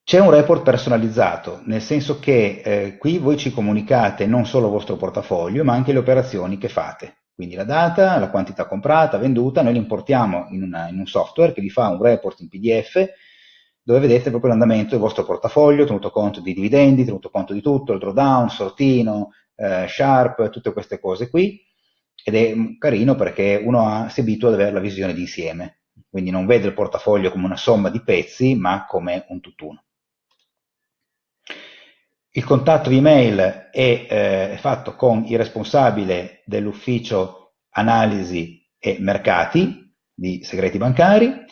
C'è un report personalizzato, nel senso che qui voi ci comunicate non solo il vostro portafoglio, ma anche le operazioni che fate. Quindi la data, la quantità comprata, venduta, noi li importiamo in un software che vi fa un report in PDF dove vedete proprio l'andamento del vostro portafoglio, tenuto conto di dividendi, tenuto conto di tutto, il drawdown, sortino, sharp, tutte queste cose qui, ed è carino perché uno si abitua ad avere la visione di insieme, quindi non vede il portafoglio come una somma di pezzi, ma come un tutt'uno. Il contatto di email è fatto con il responsabile dell'ufficio analisi e mercati di Segreti Bancari,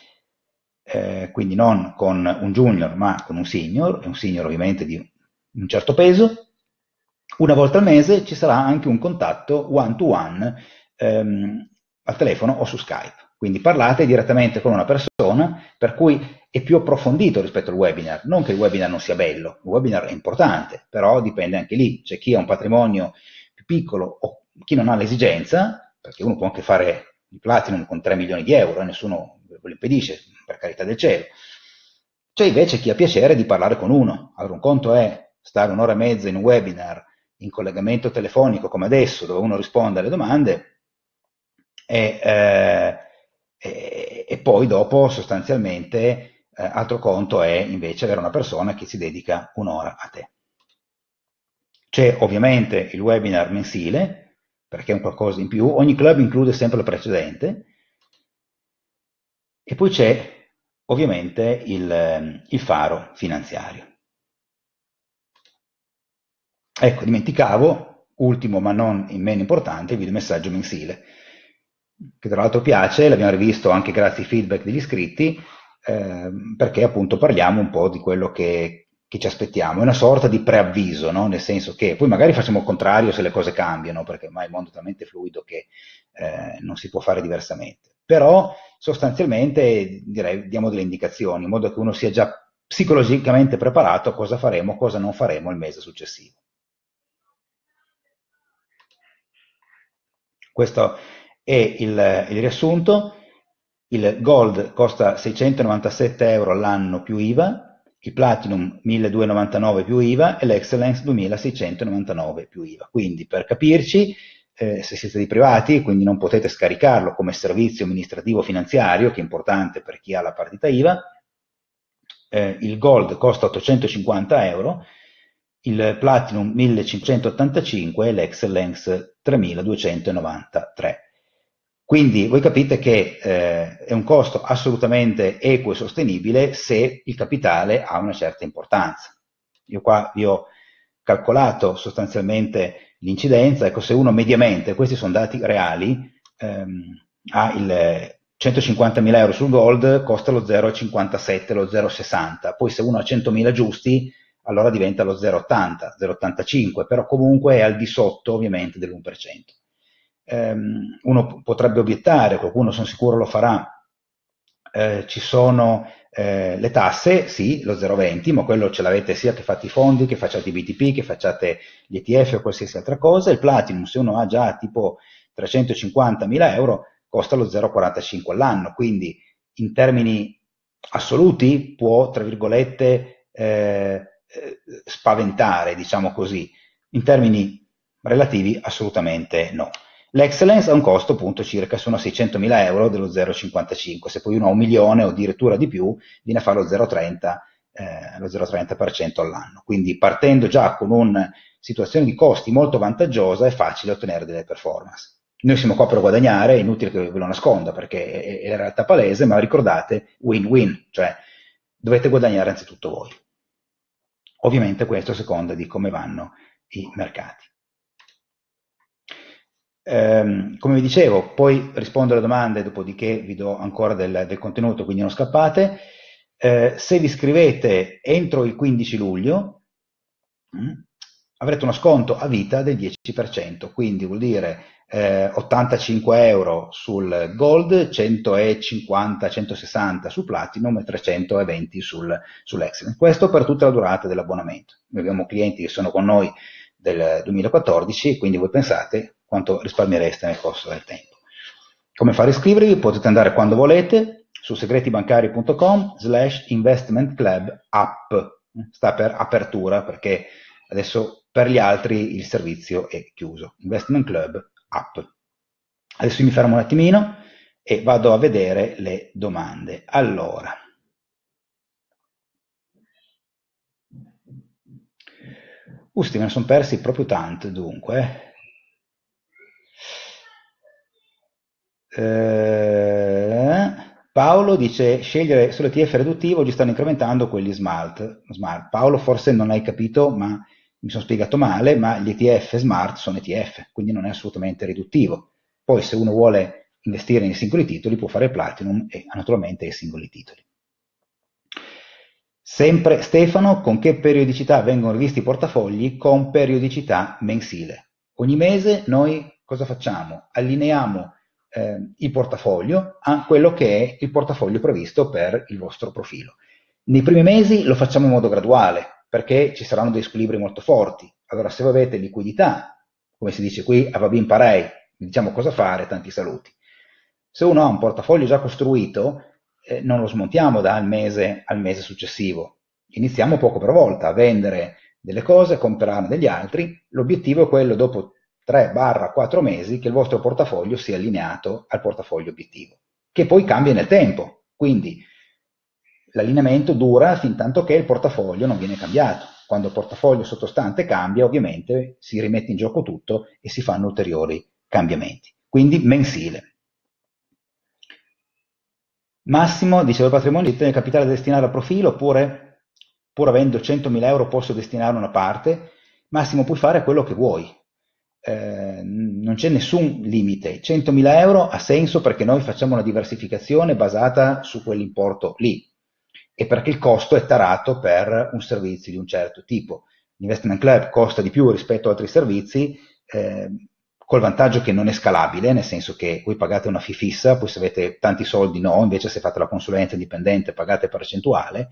quindi non con un junior ma con un senior ovviamente di un certo peso. Una volta al mese ci sarà anche un contatto one-to-one al telefono o su Skype, quindi parlate direttamente con una persona, per cui è più approfondito rispetto al webinar. Non che il webinar non sia bello, il webinar è importante, però dipende anche lì, c'è chi ha un patrimonio più piccolo o chi non ha l'esigenza, perché uno può anche fare il platinum con 3 milioni di euro, nessuno lo impedisce, per carità del cielo. C'è invece chi ha piacere di parlare con uno. Allora, un conto è stare un'ora e mezza in un webinar in collegamento telefonico come adesso, dove uno risponde alle domande e poi dopo sostanzialmente altro conto è invece avere una persona che si dedica un'ora a te. C'è ovviamente il webinar mensile, perché è un qualcosa in più, ogni club include sempre il precedente, e poi c'è ovviamente il faro finanziario. Ecco, dimenticavo, ultimo ma non meno importante, il videomessaggio mensile, che tra l'altro piace, l'abbiamo rivisto anche grazie ai feedback degli iscritti, perché appunto parliamo un po' di quello che ci aspettiamo. È una sorta di preavviso, no? Nel senso che poi magari facciamo il contrario se le cose cambiano, perché ormai il mondo è talmente fluido che non si può fare diversamente. Però sostanzialmente direi diamo delle indicazioni, in modo che uno sia già psicologicamente preparato a cosa faremo, cosa non faremo il mese successivo. Questo è il riassunto. Il Gold costa 697 euro all'anno più IVA, il Platinum 1299 più IVA e l'Excellence 2699 più IVA. Quindi per capirci, se siete dei privati e quindi non potete scaricarlo come servizio amministrativo finanziario, che è importante per chi ha la partita IVA, il Gold costa 850 euro, il Platinum 1585 e l'Excellence 3293. Quindi voi capite che è un costo assolutamente equo e sostenibile se il capitale ha una certa importanza. Io qua vi ho calcolato sostanzialmente l'incidenza. Ecco, se uno mediamente, questi sono dati reali, ha il 150.000 euro sul Gold, costa lo 0,57, lo 0,60. Poi se uno ha 100.000 giusti, allora diventa lo 0,80, 0,85, però comunque è al di sotto ovviamente dell'1%. Uno potrebbe obiettare, qualcuno sono sicuro lo farà, ci sono le tasse, sì, lo 0,20, ma quello ce l'avete sia che fate i fondi, che facciate i BTP, che facciate gli ETF o qualsiasi altra cosa. Il Platinum, se uno ha già tipo 350.000 euro, costa lo 0,45 all'anno, quindi in termini assoluti può, tra virgolette, spaventare, diciamo così. In termini relativi assolutamente no. L'Excellence ha un costo appunto circa, sono 600.000 euro dello 0,55, se poi uno ha 1 milione o addirittura di più viene a fare lo 0,30 all'anno, quindi partendo già con una situazione di costi molto vantaggiosa è facile ottenere delle performance. Noi siamo qua per guadagnare, è inutile che ve lo nasconda perché è la realtà palese, ma ricordate win-win, cioè dovete guadagnare anzitutto voi. Ovviamente questo a seconda di come vanno i mercati. Come vi dicevo, poi rispondo alle domande, dopodiché vi do ancora del contenuto, quindi non scappate. Se vi iscrivete entro il 15 luglio avrete uno sconto a vita del 10%, quindi vuol dire 85 euro sul Gold, 150-160 su Platinum e 320 sull'Excellence. Questo per tutta la durata dell'abbonamento. Noi abbiamo clienti che sono con noi del 2014, quindi voi pensate quanto risparmiereste nel corso del tempo. Come fare a iscrivervi? Potete andare quando volete su segretibancari.com/investmentclubapp, sta per apertura perché adesso per gli altri il servizio è chiuso, Investment Club App. Adesso mi fermo un attimino e vado a vedere le domande. Allora, Usti, me ne sono persi proprio tanti, dunque. Paolo dice scegliere solo ETF riduttivo, ci stanno incrementando quelli smart. Paolo, forse non hai capito, ma mi sono spiegato male, ma gli ETF smart sono ETF, quindi non è assolutamente riduttivo. Poi se uno vuole investire nei singoli titoli può fare Platinum e naturalmente i singoli titoli. Sempre Stefano, con che periodicità vengono rivisti i portafogli? Con periodicità mensile. Ogni mese noi cosa facciamo? Allineiamo il portafoglio a quello che è il portafoglio previsto per il vostro profilo. Nei primi mesi lo facciamo in modo graduale, perché ci saranno dei squilibri molto forti. Allora se avete liquidità, come si dice qui, a va bin parei, diciamo cosa fare, tanti saluti. Se uno ha un portafoglio già costruito, non lo smontiamo dal mese al mese successivo, iniziamo poco per volta a vendere delle cose, a comprarne degli altri. L'obiettivo è quello, dopo 3-4 mesi, che il vostro portafoglio sia allineato al portafoglio obiettivo, che poi cambia nel tempo, quindi l'allineamento dura fin tanto che il portafoglio non viene cambiato. Quando il portafoglio sottostante cambia, ovviamente si rimette in gioco tutto e si fanno ulteriori cambiamenti, quindi mensile. Massimo diceva: il patrimonio del capitale da destinare a profilo, oppure pur avendo 100.000 euro posso destinare una parte? Massimo, puoi fare quello che vuoi, non c'è nessun limite. 100.000 euro ha senso perché noi facciamo una diversificazione basata su quell'importo lì e perché il costo è tarato per un servizio di un certo tipo. L'investment club costa di più rispetto ad altri servizi, col vantaggio che non è scalabile, nel senso che voi pagate una fee fissa, poi se avete tanti soldi no, invece se fate la consulenza indipendente pagate percentuale,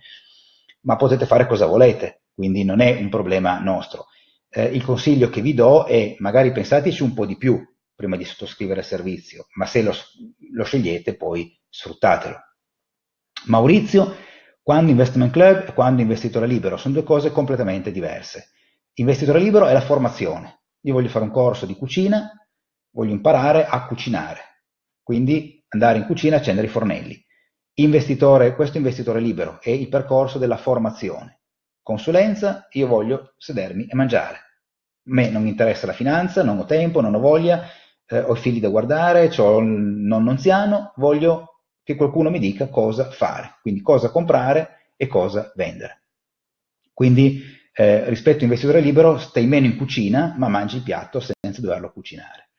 ma potete fare cosa volete, quindi non è un problema nostro. Il consiglio che vi do è: magari pensateci un po' di più prima di sottoscrivere il servizio, ma se lo scegliete poi sfruttatelo. Maurizio: quando investment club e quando investitore libero? Sono due cose completamente diverse. Investitore libero è la formazione. Io voglio fare un corso di cucina, voglio imparare a cucinare, quindi andare in cucina, accendere i fornelli. Questo investitore libero è il percorso della formazione. Consulenza: io voglio sedermi e mangiare. A me non mi interessa la finanza, non ho tempo, non ho voglia, ho i figli da guardare, ho il nonno anziano, voglio che qualcuno mi dica cosa fare, quindi cosa comprare e cosa vendere. Quindi rispetto all'investitore libero stai meno in cucina ma mangi il piatto senza doverlo cucinare.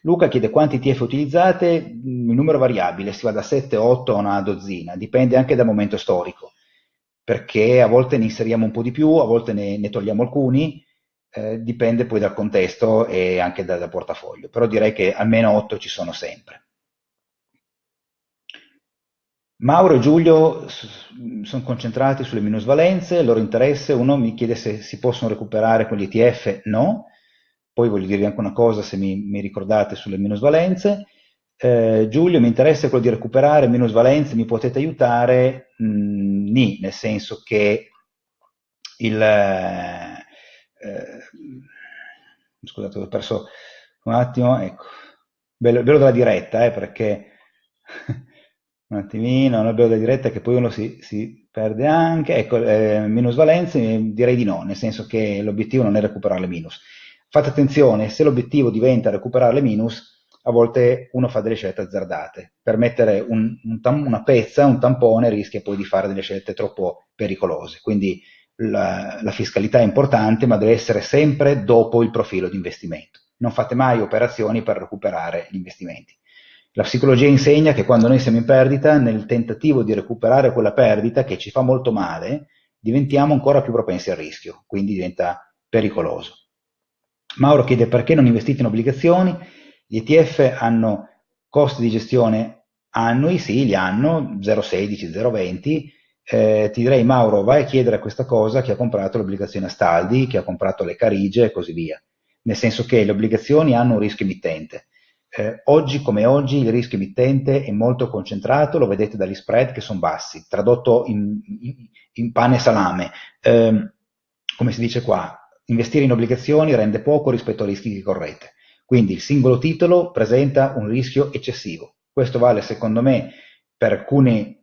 Luca chiede quanti ETF utilizzate. Il numero variabile, si va da 7, 8 a una dozzina, dipende anche dal momento storico, perché a volte ne inseriamo un po' di più, a volte ne togliamo alcuni, dipende poi dal contesto e anche dal portafoglio, però direi che almeno 8 ci sono sempre. Mauro e Giulio sono concentrati sulle minusvalenze, il loro interesse. Uno mi chiede se si possono recuperare con gli ETF. No. Poi voglio dirvi anche una cosa, se mi ricordate, sulle minusvalenze. Giulio: mi interessa quello di recuperare minusvalenze, mi potete aiutare? Nì, nel senso che scusate, ho perso un attimo, ecco, bello della diretta, perché... un attimino, non vedo la diretta che poi uno si perde anche, ecco. Minusvalenze direi di no, nel senso che l'obiettivo non è recuperare le minus. Fate attenzione, se l'obiettivo diventa recuperare le minus, a volte uno fa delle scelte azzardate. Per mettere un tampone, rischia poi di fare delle scelte troppo pericolose, quindi la fiscalità è importante, ma deve essere sempre dopo il profilo di investimento. Non fate mai operazioni per recuperare gli investimenti. La psicologia insegna che quando noi siamo in perdita, nel tentativo di recuperare quella perdita che ci fa molto male, diventiamo ancora più propensi al rischio, quindi diventa pericoloso. Mauro chiede perché non investite in obbligazioni. Gli ETF hanno costi di gestione annui, sì, li hanno, 0,16, 0,20. Ti direi, Mauro, vai a chiedere a questa cosa che ha comprato l'obbligazione Astaldi, che ha comprato le Carige e così via, nel senso che le obbligazioni hanno un rischio emittente. Oggi come oggi il rischio emittente è molto concentrato, lo vedete dagli spread che sono bassi, tradotto in pane e salame. Come si dice qua, investire in obbligazioni rende poco rispetto ai rischi che correte, quindi il singolo titolo presenta un rischio eccessivo. Questo vale secondo me per alcuni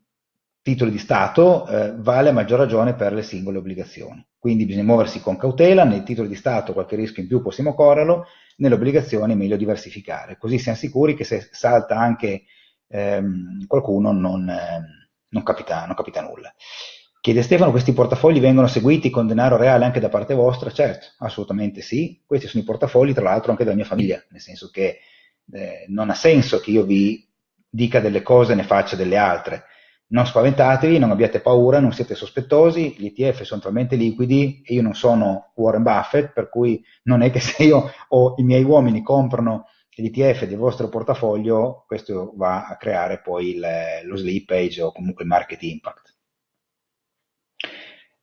titoli di Stato vale a maggior ragione per le singole obbligazioni. Quindi bisogna muoversi con cautela, nei titoli di Stato qualche rischio in più possiamo correrlo, nelle obbligazioni è meglio diversificare, così siamo sicuri che se salta anche qualcuno non capita nulla. Chiede Stefano, questi portafogli vengono seguiti con denaro reale anche da parte vostra? Certo, assolutamente sì, questi sono i portafogli tra l'altro anche della mia famiglia, nel senso che non ha senso che io vi dica delle cose e ne faccia delle altre. Non spaventatevi, non abbiate paura, non siete sospettosi, gli ETF sono talmente liquidi e io non sono Warren Buffett, per cui non è che se io o i miei uomini comprano gli ETF del vostro portafoglio, questo va a creare poi lo slippage o comunque il market impact.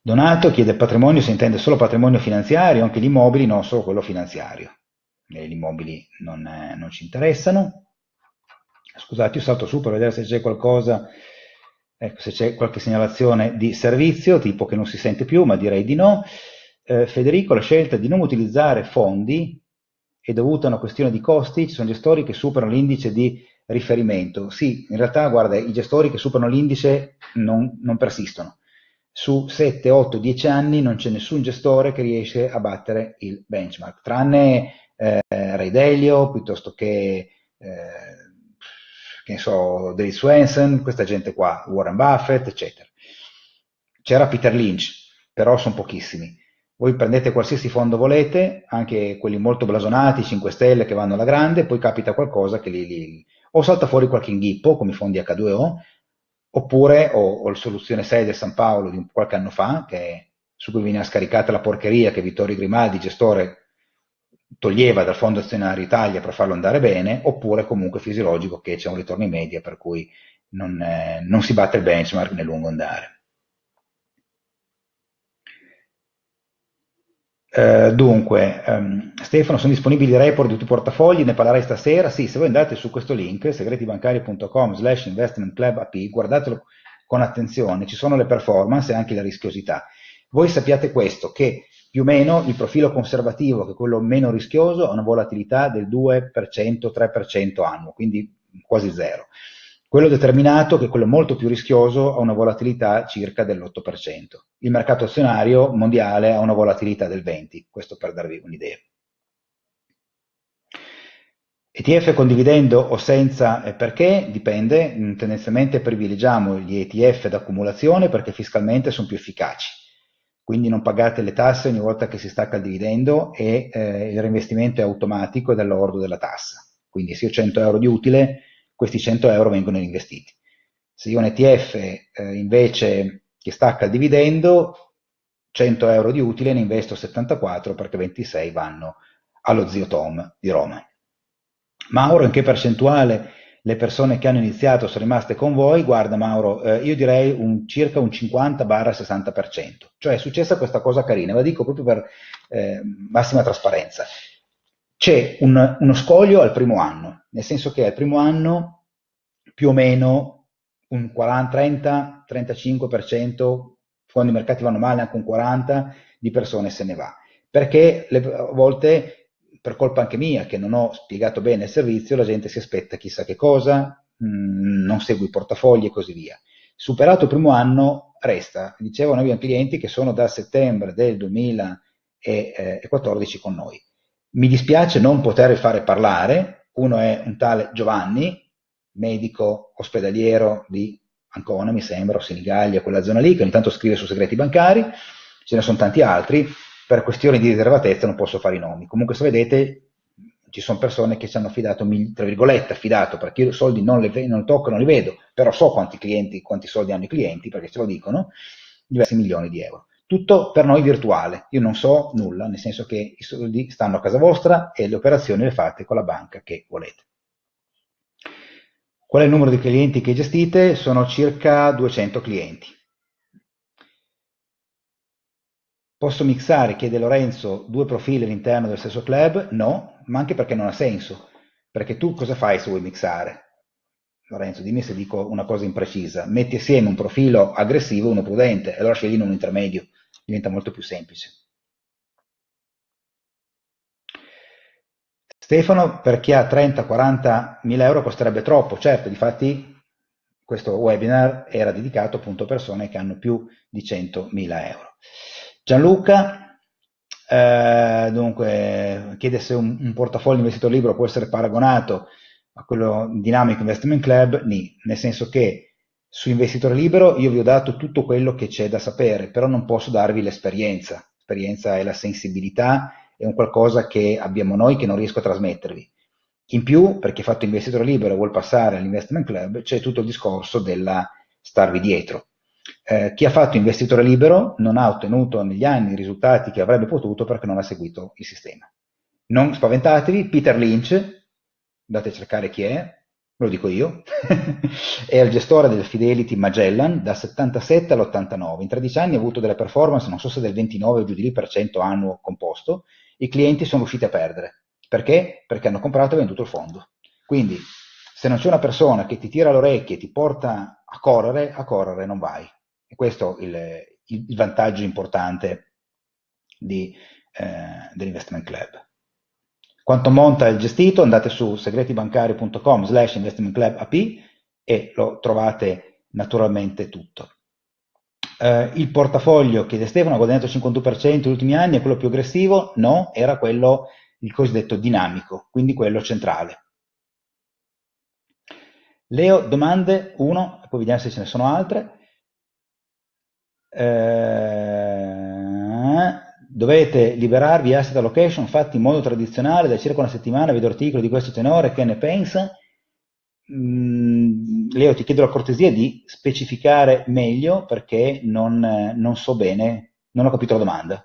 Donato chiede patrimonio, se intende solo patrimonio finanziario, anche gli immobili, non solo quello finanziario. Gli immobili non ci interessano. Scusate, io salto su per vedere se c'è qualcosa... Ecco, se c'è qualche segnalazione di servizio, tipo che non si sente più, ma direi di no. Federico, la scelta di non utilizzare fondi è dovuta a una questione di costi, ci sono gestori che superano l'indice di riferimento. Sì, in realtà, guarda, i gestori che superano l'indice non persistono. Su 7, 8, 10 anni non c'è nessun gestore che riesce a battere il benchmark, tranne Ray Dalio, piuttosto che ne so, Dave Swenson, questa gente qua, Warren Buffett, eccetera. C'era Peter Lynch, però sono pochissimi. Voi prendete qualsiasi fondo volete, anche quelli molto blasonati, 5 stelle che vanno alla grande, poi capita qualcosa che li o salta fuori qualche inghippo, come i fondi H2O, oppure ho la soluzione 6 del San Paolo di qualche anno fa, su cui viene scaricata la porcheria che Vittorio Grimaldi, gestore, toglieva dal fondo azionario Italia per farlo andare bene, oppure comunque fisiologico che c'è un ritorno in media per cui non si batte il benchmark nel lungo andare. Dunque, Stefano, sono disponibili i report di tutti i portafogli, ne parlerai stasera? Sì, se voi andate su questo link, segretibancari.com/investmentclub AP, guardatelo con attenzione, ci sono le performance e anche la rischiosità. Voi sappiate questo, che più o meno il profilo conservativo, che è quello meno rischioso, ha una volatilità del 2%, 3% annuo, quindi quasi zero. Quello determinato, che è quello molto più rischioso, ha una volatilità circa dell'8%. Il mercato azionario mondiale ha una volatilità del 20%, questo per darvi un'idea. ETF con dividendo o senza, perché? Dipende, tendenzialmente privilegiamo gli ETF d'accumulazione perché fiscalmente sono più efficaci. Quindi non pagate le tasse ogni volta che si stacca il dividendo e il reinvestimento è automatico e dall'ordo della tassa. Quindi se io ho 100 euro di utile, questi 100 euro vengono investiti. Se io ho un ETF invece che stacca il dividendo, 100 euro di utile ne investo 74 perché 26 vanno allo zio Tom di Roma. Mauro, in che percentuale le persone che hanno iniziato sono rimaste con voi? Guarda Mauro, io direi circa un 50-60%. Cioè è successa questa cosa carina, ve la dico proprio per massima trasparenza. C'è uno scoglio al primo anno, nel senso che al primo anno più o meno un 30-35%, quando i mercati vanno male anche un 40% di persone se ne va. Perché a volte... per colpa anche mia, che non ho spiegato bene il servizio, la gente si aspetta chissà che cosa, non segue i portafogli e così via. Superato il primo anno resta, dicevano i miei clienti che sono da settembre del 2014 con noi. Mi dispiace non poter fare parlare, uno è un tale Giovanni, medico ospedaliero di Ancona, mi sembra, o Senigallia, quella zona lì, che ogni tanto scrive su Segreti Bancari, ce ne sono tanti altri. Per questioni di riservatezza non posso fare i nomi. Comunque se vedete ci sono persone che ci hanno affidato, tra virgolette affidato, perché io soldi non tocco, non li vedo, però so quanti soldi hanno i clienti, perché ce lo dicono, diversi milioni di euro. Tutto per noi virtuale, io non so nulla, nel senso che i soldi stanno a casa vostra e le operazioni le fate con la banca che volete. Qual è il numero di clienti che gestite? Sono circa 200 clienti. Posso mixare, chiede Lorenzo, due profili all'interno del stesso club? No, ma anche perché non ha senso. Perché tu cosa fai se vuoi mixare? Lorenzo, dimmi se dico una cosa imprecisa. Metti assieme un profilo aggressivo e uno prudente, e allora scegli un intermedio. Diventa molto più semplice. Stefano, per chi ha 30-40 mila euro costerebbe troppo. Certo, difatti Questo webinar era dedicato appunto a persone che hanno più di 100.000 euro. Gianluca dunque chiede se un portafoglio investito libero può essere paragonato a quello Dynamic Investment Club. Nì, nel senso che su investitore libero io vi ho dato tutto quello che c'è da sapere, però non posso darvi l'esperienza. L'esperienza è la sensibilità, è un qualcosa che abbiamo noi che non riesco a trasmettervi. In più, per chi ha fatto investitore libero e vuol passare all'investment club, c'è tutto il discorso della starvi dietro. Chi ha fatto investitore libero non ha ottenuto negli anni i risultati che avrebbe potuto perché non ha seguito il sistema. Non spaventatevi, Peter Lynch, andate a cercare chi è, ve lo dico io, è il gestore del Fidelity Magellan dal 77 all'89. In 13 anni ha avuto delle performance, non so se del 29 o giù di lì % annuo composto, i clienti sono riusciti a perdere. Perché? Perché hanno comprato e venduto il fondo. Quindi, se non c'è una persona che ti tira le orecchie e ti porta a correre non vai. E questo è il vantaggio importante dell'investment club. Quanto monta il gestito? Andate su segretibancari.com/investmentclubap e lo trovate naturalmente tutto. Il portafoglio, chiede Stefano, ha guadagnato il 51% negli ultimi anni, è quello più aggressivo? No, era quello... il cosiddetto dinamico, quindi quello centrale. Leo, domande? Uno, poi vediamo se ce ne sono altre. Dovete liberarvi asset allocation fatti in modo tradizionale, da circa una settimana vedo articoli di questo tenore, che ne pensa? Leo, ti chiedo la cortesia di specificare meglio perché non so bene, non ho capito la domanda.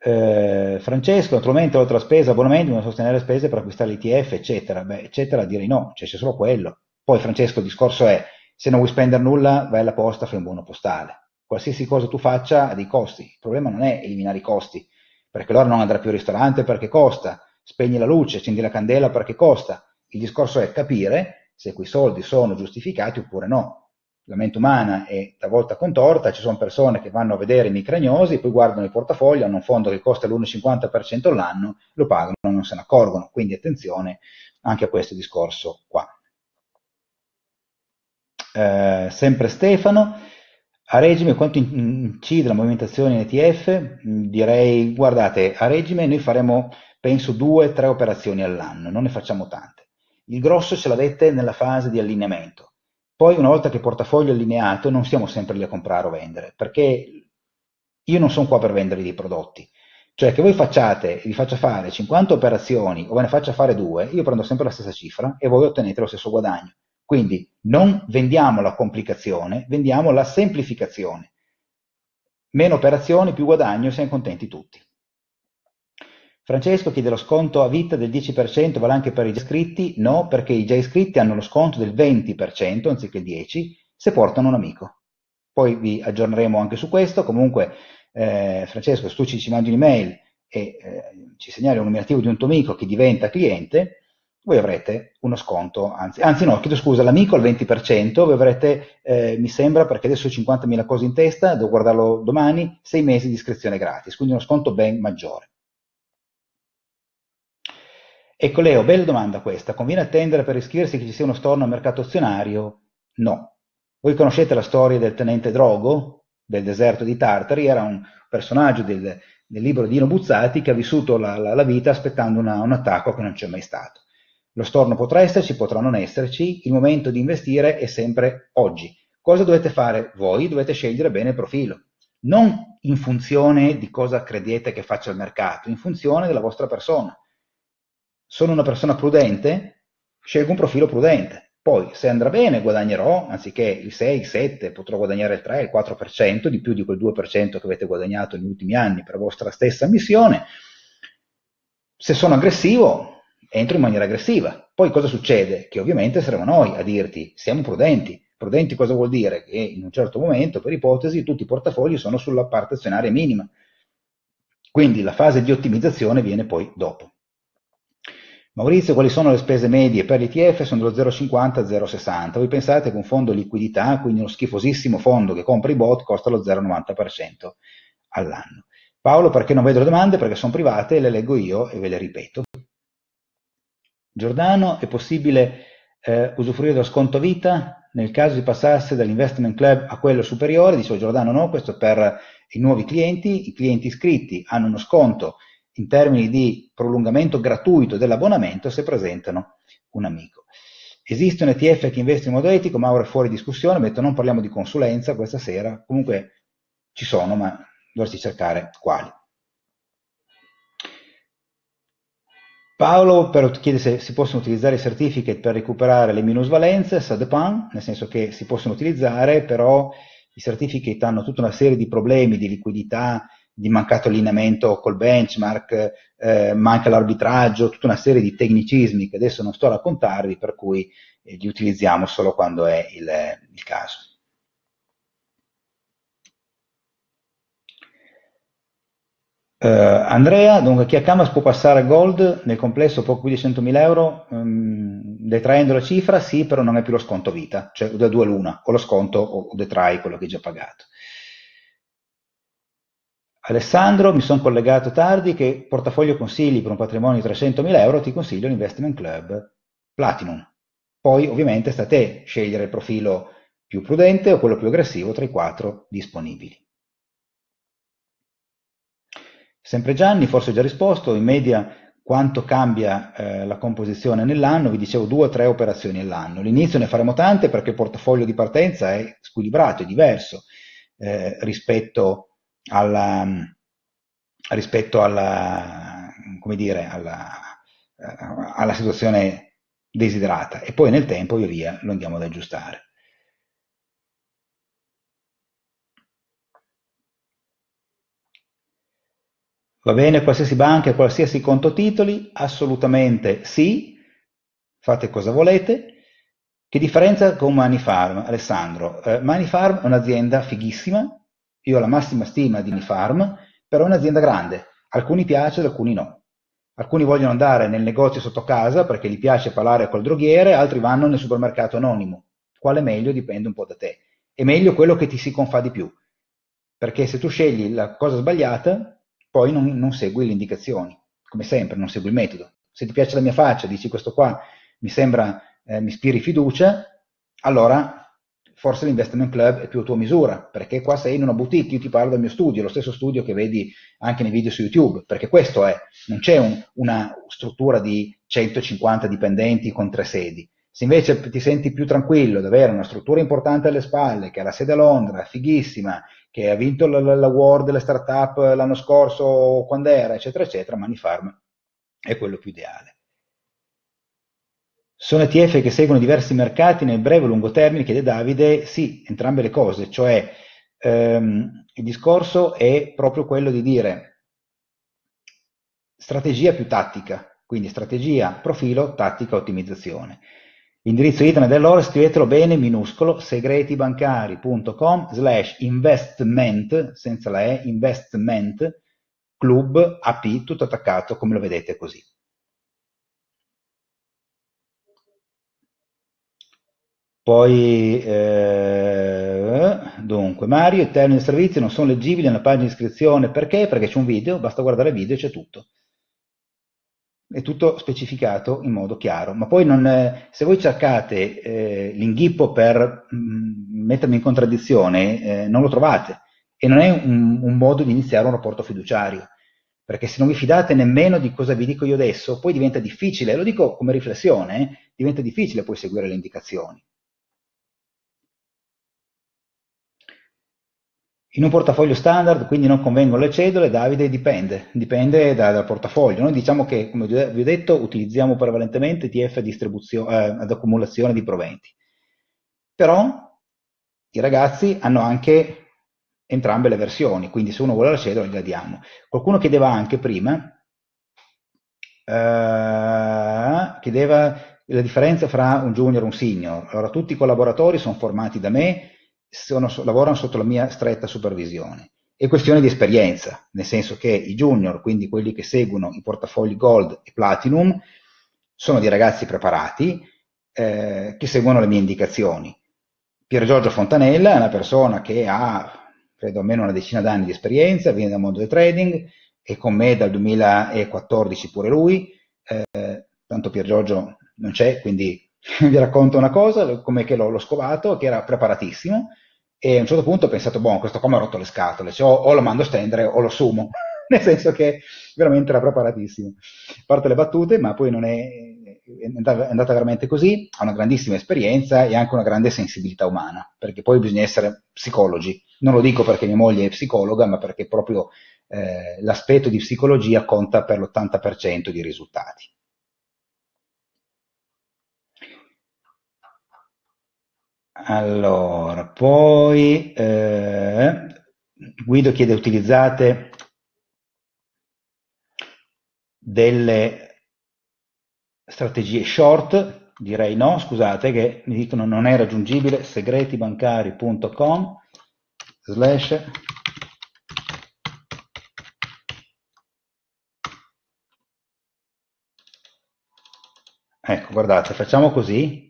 Francesco, naturalmente oltre alla spesa abbonamenti bisogna sostenere le spese per acquistare l'ETF eccetera. Beh, eccetera direi no, cioè c'è solo quello. Poi Francesco, il discorso è se non vuoi spendere nulla vai alla posta, fai un buono postale, qualsiasi cosa tu faccia ha dei costi. Il problema non è eliminare i costi, perché allora non andrà più al ristorante perché costa, spegni la luce, accendi la candela perché costa. Il discorso è capire se quei soldi sono giustificati oppure no. La mente umana è talvolta contorta, ci sono persone che vanno a vedere i micragnosi, poi guardano il portafoglio, hanno un fondo che costa l'1,50% all'anno, lo pagano e non se ne accorgono. Quindi attenzione anche a questo discorso qua. Sempre Stefano, a regime quanto incide la movimentazione in ETF? Direi, guardate, a regime noi faremo penso 2-3 operazioni all'anno, non ne facciamo tante. Il grosso ce l'avete nella fase di allineamento. Poi una volta che il portafoglio è allineato non siamo sempre lì a comprare o vendere, perché io non sono qua per vendere dei prodotti. Cioè che voi facciate, vi faccia fare 50 operazioni o ve ne faccia fare 2, io prendo sempre la stessa cifra e voi ottenete lo stesso guadagno. Quindi non vendiamo la complicazione, vendiamo la semplificazione. Meno operazioni, più guadagno, siamo contenti tutti. Francesco chiede lo sconto a vita del 10%, vale anche per i già iscritti? No, perché i già iscritti hanno lo sconto del 20% anziché il 10% se portano un amico. Poi vi aggiorneremo anche su questo. Comunque, Francesco, se tu ci mandi un'email e ci segnali un nominativo di un tuo amico che diventa cliente, voi avrete uno sconto, anzi no, chiedo scusa, l'amico al 20%, voi avrete, mi sembra, perché adesso ho 50.000 cose in testa, devo guardarlo domani, 6 mesi di iscrizione gratis, quindi uno sconto ben maggiore. Ecco Leo, bella domanda questa, conviene attendere per rischiersi che ci sia uno storno al mercato azionario? No. Voi conoscete la storia del tenente Drogo, del deserto di Tartari, era un personaggio del libro di Dino Buzzati che ha vissuto la vita aspettando un attacco che non c'è mai stato. Lo storno potrà esserci, potrà non esserci, il momento di investire è sempre oggi. Cosa dovete fare voi? Dovete scegliere bene il profilo, non in funzione di cosa credete che faccia il mercato, in funzione della vostra persona. Sono una persona prudente? Scelgo un profilo prudente. Poi, se andrà bene, guadagnerò, anziché il 6, il 7, potrò guadagnare il 3, il 4%, di più di quel 2% che avete guadagnato negli ultimi anni per vostra stessa missione. Se sono aggressivo, entro in maniera aggressiva. Poi cosa succede? Che ovviamente saremo noi a dirti, siamo prudenti. Prudenti cosa vuol dire? Che in un certo momento, per ipotesi, tutti i portafogli sono sulla parte azionaria minima. Quindi la fase di ottimizzazione viene poi dopo. Maurizio, quali sono le spese medie per l'ETF? Sono dello 0,50-0,60. Voi pensate che un fondo liquidità, quindi uno schifosissimo fondo che compra i bot, costa lo 0,90% all'anno. Paolo, perché non vedo le domande? Perché sono private, le leggo io e ve le ripeto. Giordano, è possibile usufruire dello sconto vita nel caso si passasse dall'investment club a quello superiore. Di Giordano no, questo per i nuovi clienti. I clienti iscritti hanno uno sconto in termini di prolungamento gratuito dell'abbonamento se presentano un amico. Esiste un ETF che investe in modo etico, ma ora è fuori discussione, ho detto non parliamo di consulenza questa sera, comunque ci sono, ma dovresti cercare quali. Paolo chiede se si possono utilizzare i certificate per recuperare le minusvalenze, ça dépend, nel senso che si possono utilizzare, però i certificate hanno tutta una serie di problemi di liquidità, di mancato allineamento col benchmark, manca l'arbitraggio, tutta una serie di tecnicismi che adesso non sto a raccontarvi, per cui li utilizziamo solo quando è il caso. Andrea, dunque chi ha Canvas può passare a Gold nel complesso poco più di 100.000 euro, detraendo la cifra? Sì, però non è più lo sconto vita, cioè da due l'una, o lo sconto o detrai quello che hai già pagato. Alessandro, mi sono collegato tardi, che portafoglio consigli per un patrimonio di 300.000 euro? Ti consiglio l'Investment Club Platinum, poi ovviamente sta a te scegliere il profilo più prudente o quello più aggressivo tra i 4 disponibili. Sempre Gianni, forse ho già risposto, in media quanto cambia la composizione nell'anno? Vi dicevo 2 o 3 operazioni all'anno, all'inizio ne faremo tante perché il portafoglio di partenza è squilibrato, è diverso rispetto alla situazione desiderata, e poi nel tempo via via lo andiamo ad aggiustare. Va bene qualsiasi banca e qualsiasi conto titoli? Assolutamente sì, fate cosa volete. Che differenza con Moneyfarm, Alessandro? Moneyfarm è un'azienda fighissima. Io ho la massima stima di Unifarm, però è un'azienda grande, alcuni piace, alcuni no. Alcuni vogliono andare nel negozio sotto casa perché gli piace parlare col droghiere, altri vanno nel supermercato anonimo. Quale meglio dipende un po' da te. È meglio quello che ti si confà di più, perché se tu scegli la cosa sbagliata, poi non segui le indicazioni, come sempre, non segui il metodo. Se ti piace la mia faccia, dici questo qua mi sembra, mi ispiri fiducia, allora forse l'Investment Club è più a tua misura, perché qua sei in una boutique, io ti parlo del mio studio, lo stesso studio che vedi anche nei video su YouTube, perché questo è, non c'è una struttura di 150 dipendenti con 3 sedi. Se invece ti senti più tranquillo di avere una struttura importante alle spalle, che ha la sede a Londra, fighissima, che ha vinto l'award della startup l'anno scorso, quando era, eccetera, eccetera, Moneyfarm è quello più ideale. Sono ETF che seguono diversi mercati nel breve e lungo termine, chiede Davide. Sì, entrambe le cose, cioè il discorso è proprio quello di dire strategia più tattica, quindi strategia, profilo, tattica, ottimizzazione. L'indirizzo internet dell'oro, scrivetelo bene, minuscolo, segretibancari.com/investment, senza la E, investment, club, AP, tutto attaccato come lo vedete così. Poi, dunque, Mario, i termini di servizio non sono leggibili nella pagina di iscrizione, perché? Perché c'è un video, basta guardare il video e c'è tutto. È tutto specificato in modo chiaro. Ma poi se voi cercate l'inghippo per mettermi in contraddizione, non lo trovate. E non è un modo di iniziare un rapporto fiduciario. Perché se non vi fidate nemmeno di cosa vi dico io adesso, poi diventa difficile, lo dico come riflessione, diventa difficile poi seguire le indicazioni. In un portafoglio standard, quindi non convengono le cedole, Davide, dipende dal portafoglio. Noi diciamo che, come vi ho detto, utilizziamo prevalentemente ETF ad accumulazione di proventi. Però i ragazzi hanno anche entrambe le versioni, quindi se uno vuole la cedola gliela diamo. Qualcuno chiedeva anche prima, chiedeva la differenza fra un junior e un senior. Allora, tutti i collaboratori sono formati da me, lavorano sotto la mia stretta supervisione. È questione di esperienza, nel senso che i junior, quindi quelli che seguono i portafogli Gold e Platinum, sono dei ragazzi preparati che seguono le mie indicazioni. Pier Giorgio Fontanella è una persona che ha, credo, almeno una decina d'anni di esperienza, viene dal mondo del trading, è con me dal 2014 pure lui, tanto Pier Giorgio non c'è, quindi vi racconto una cosa, come che l'ho scovato, che era preparatissimo, e a un certo punto ho pensato, boh, questo qua mi ha rotto le scatole, cioè o lo mando a stendere o lo sumo, nel senso che veramente era preparatissimo. A parte le battute, ma poi non è andata veramente così, ha una grandissima esperienza e anche una grande sensibilità umana, perché poi bisogna essere psicologi. Non lo dico perché mia moglie è psicologa, ma perché proprio l'aspetto di psicologia conta per l'80% dei risultati. Allora, poi Guido chiede, utilizzate delle strategie short? Direi no, scusate, che mi dicono non è raggiungibile, segretibancari.com/. Ecco, guardate, facciamo così.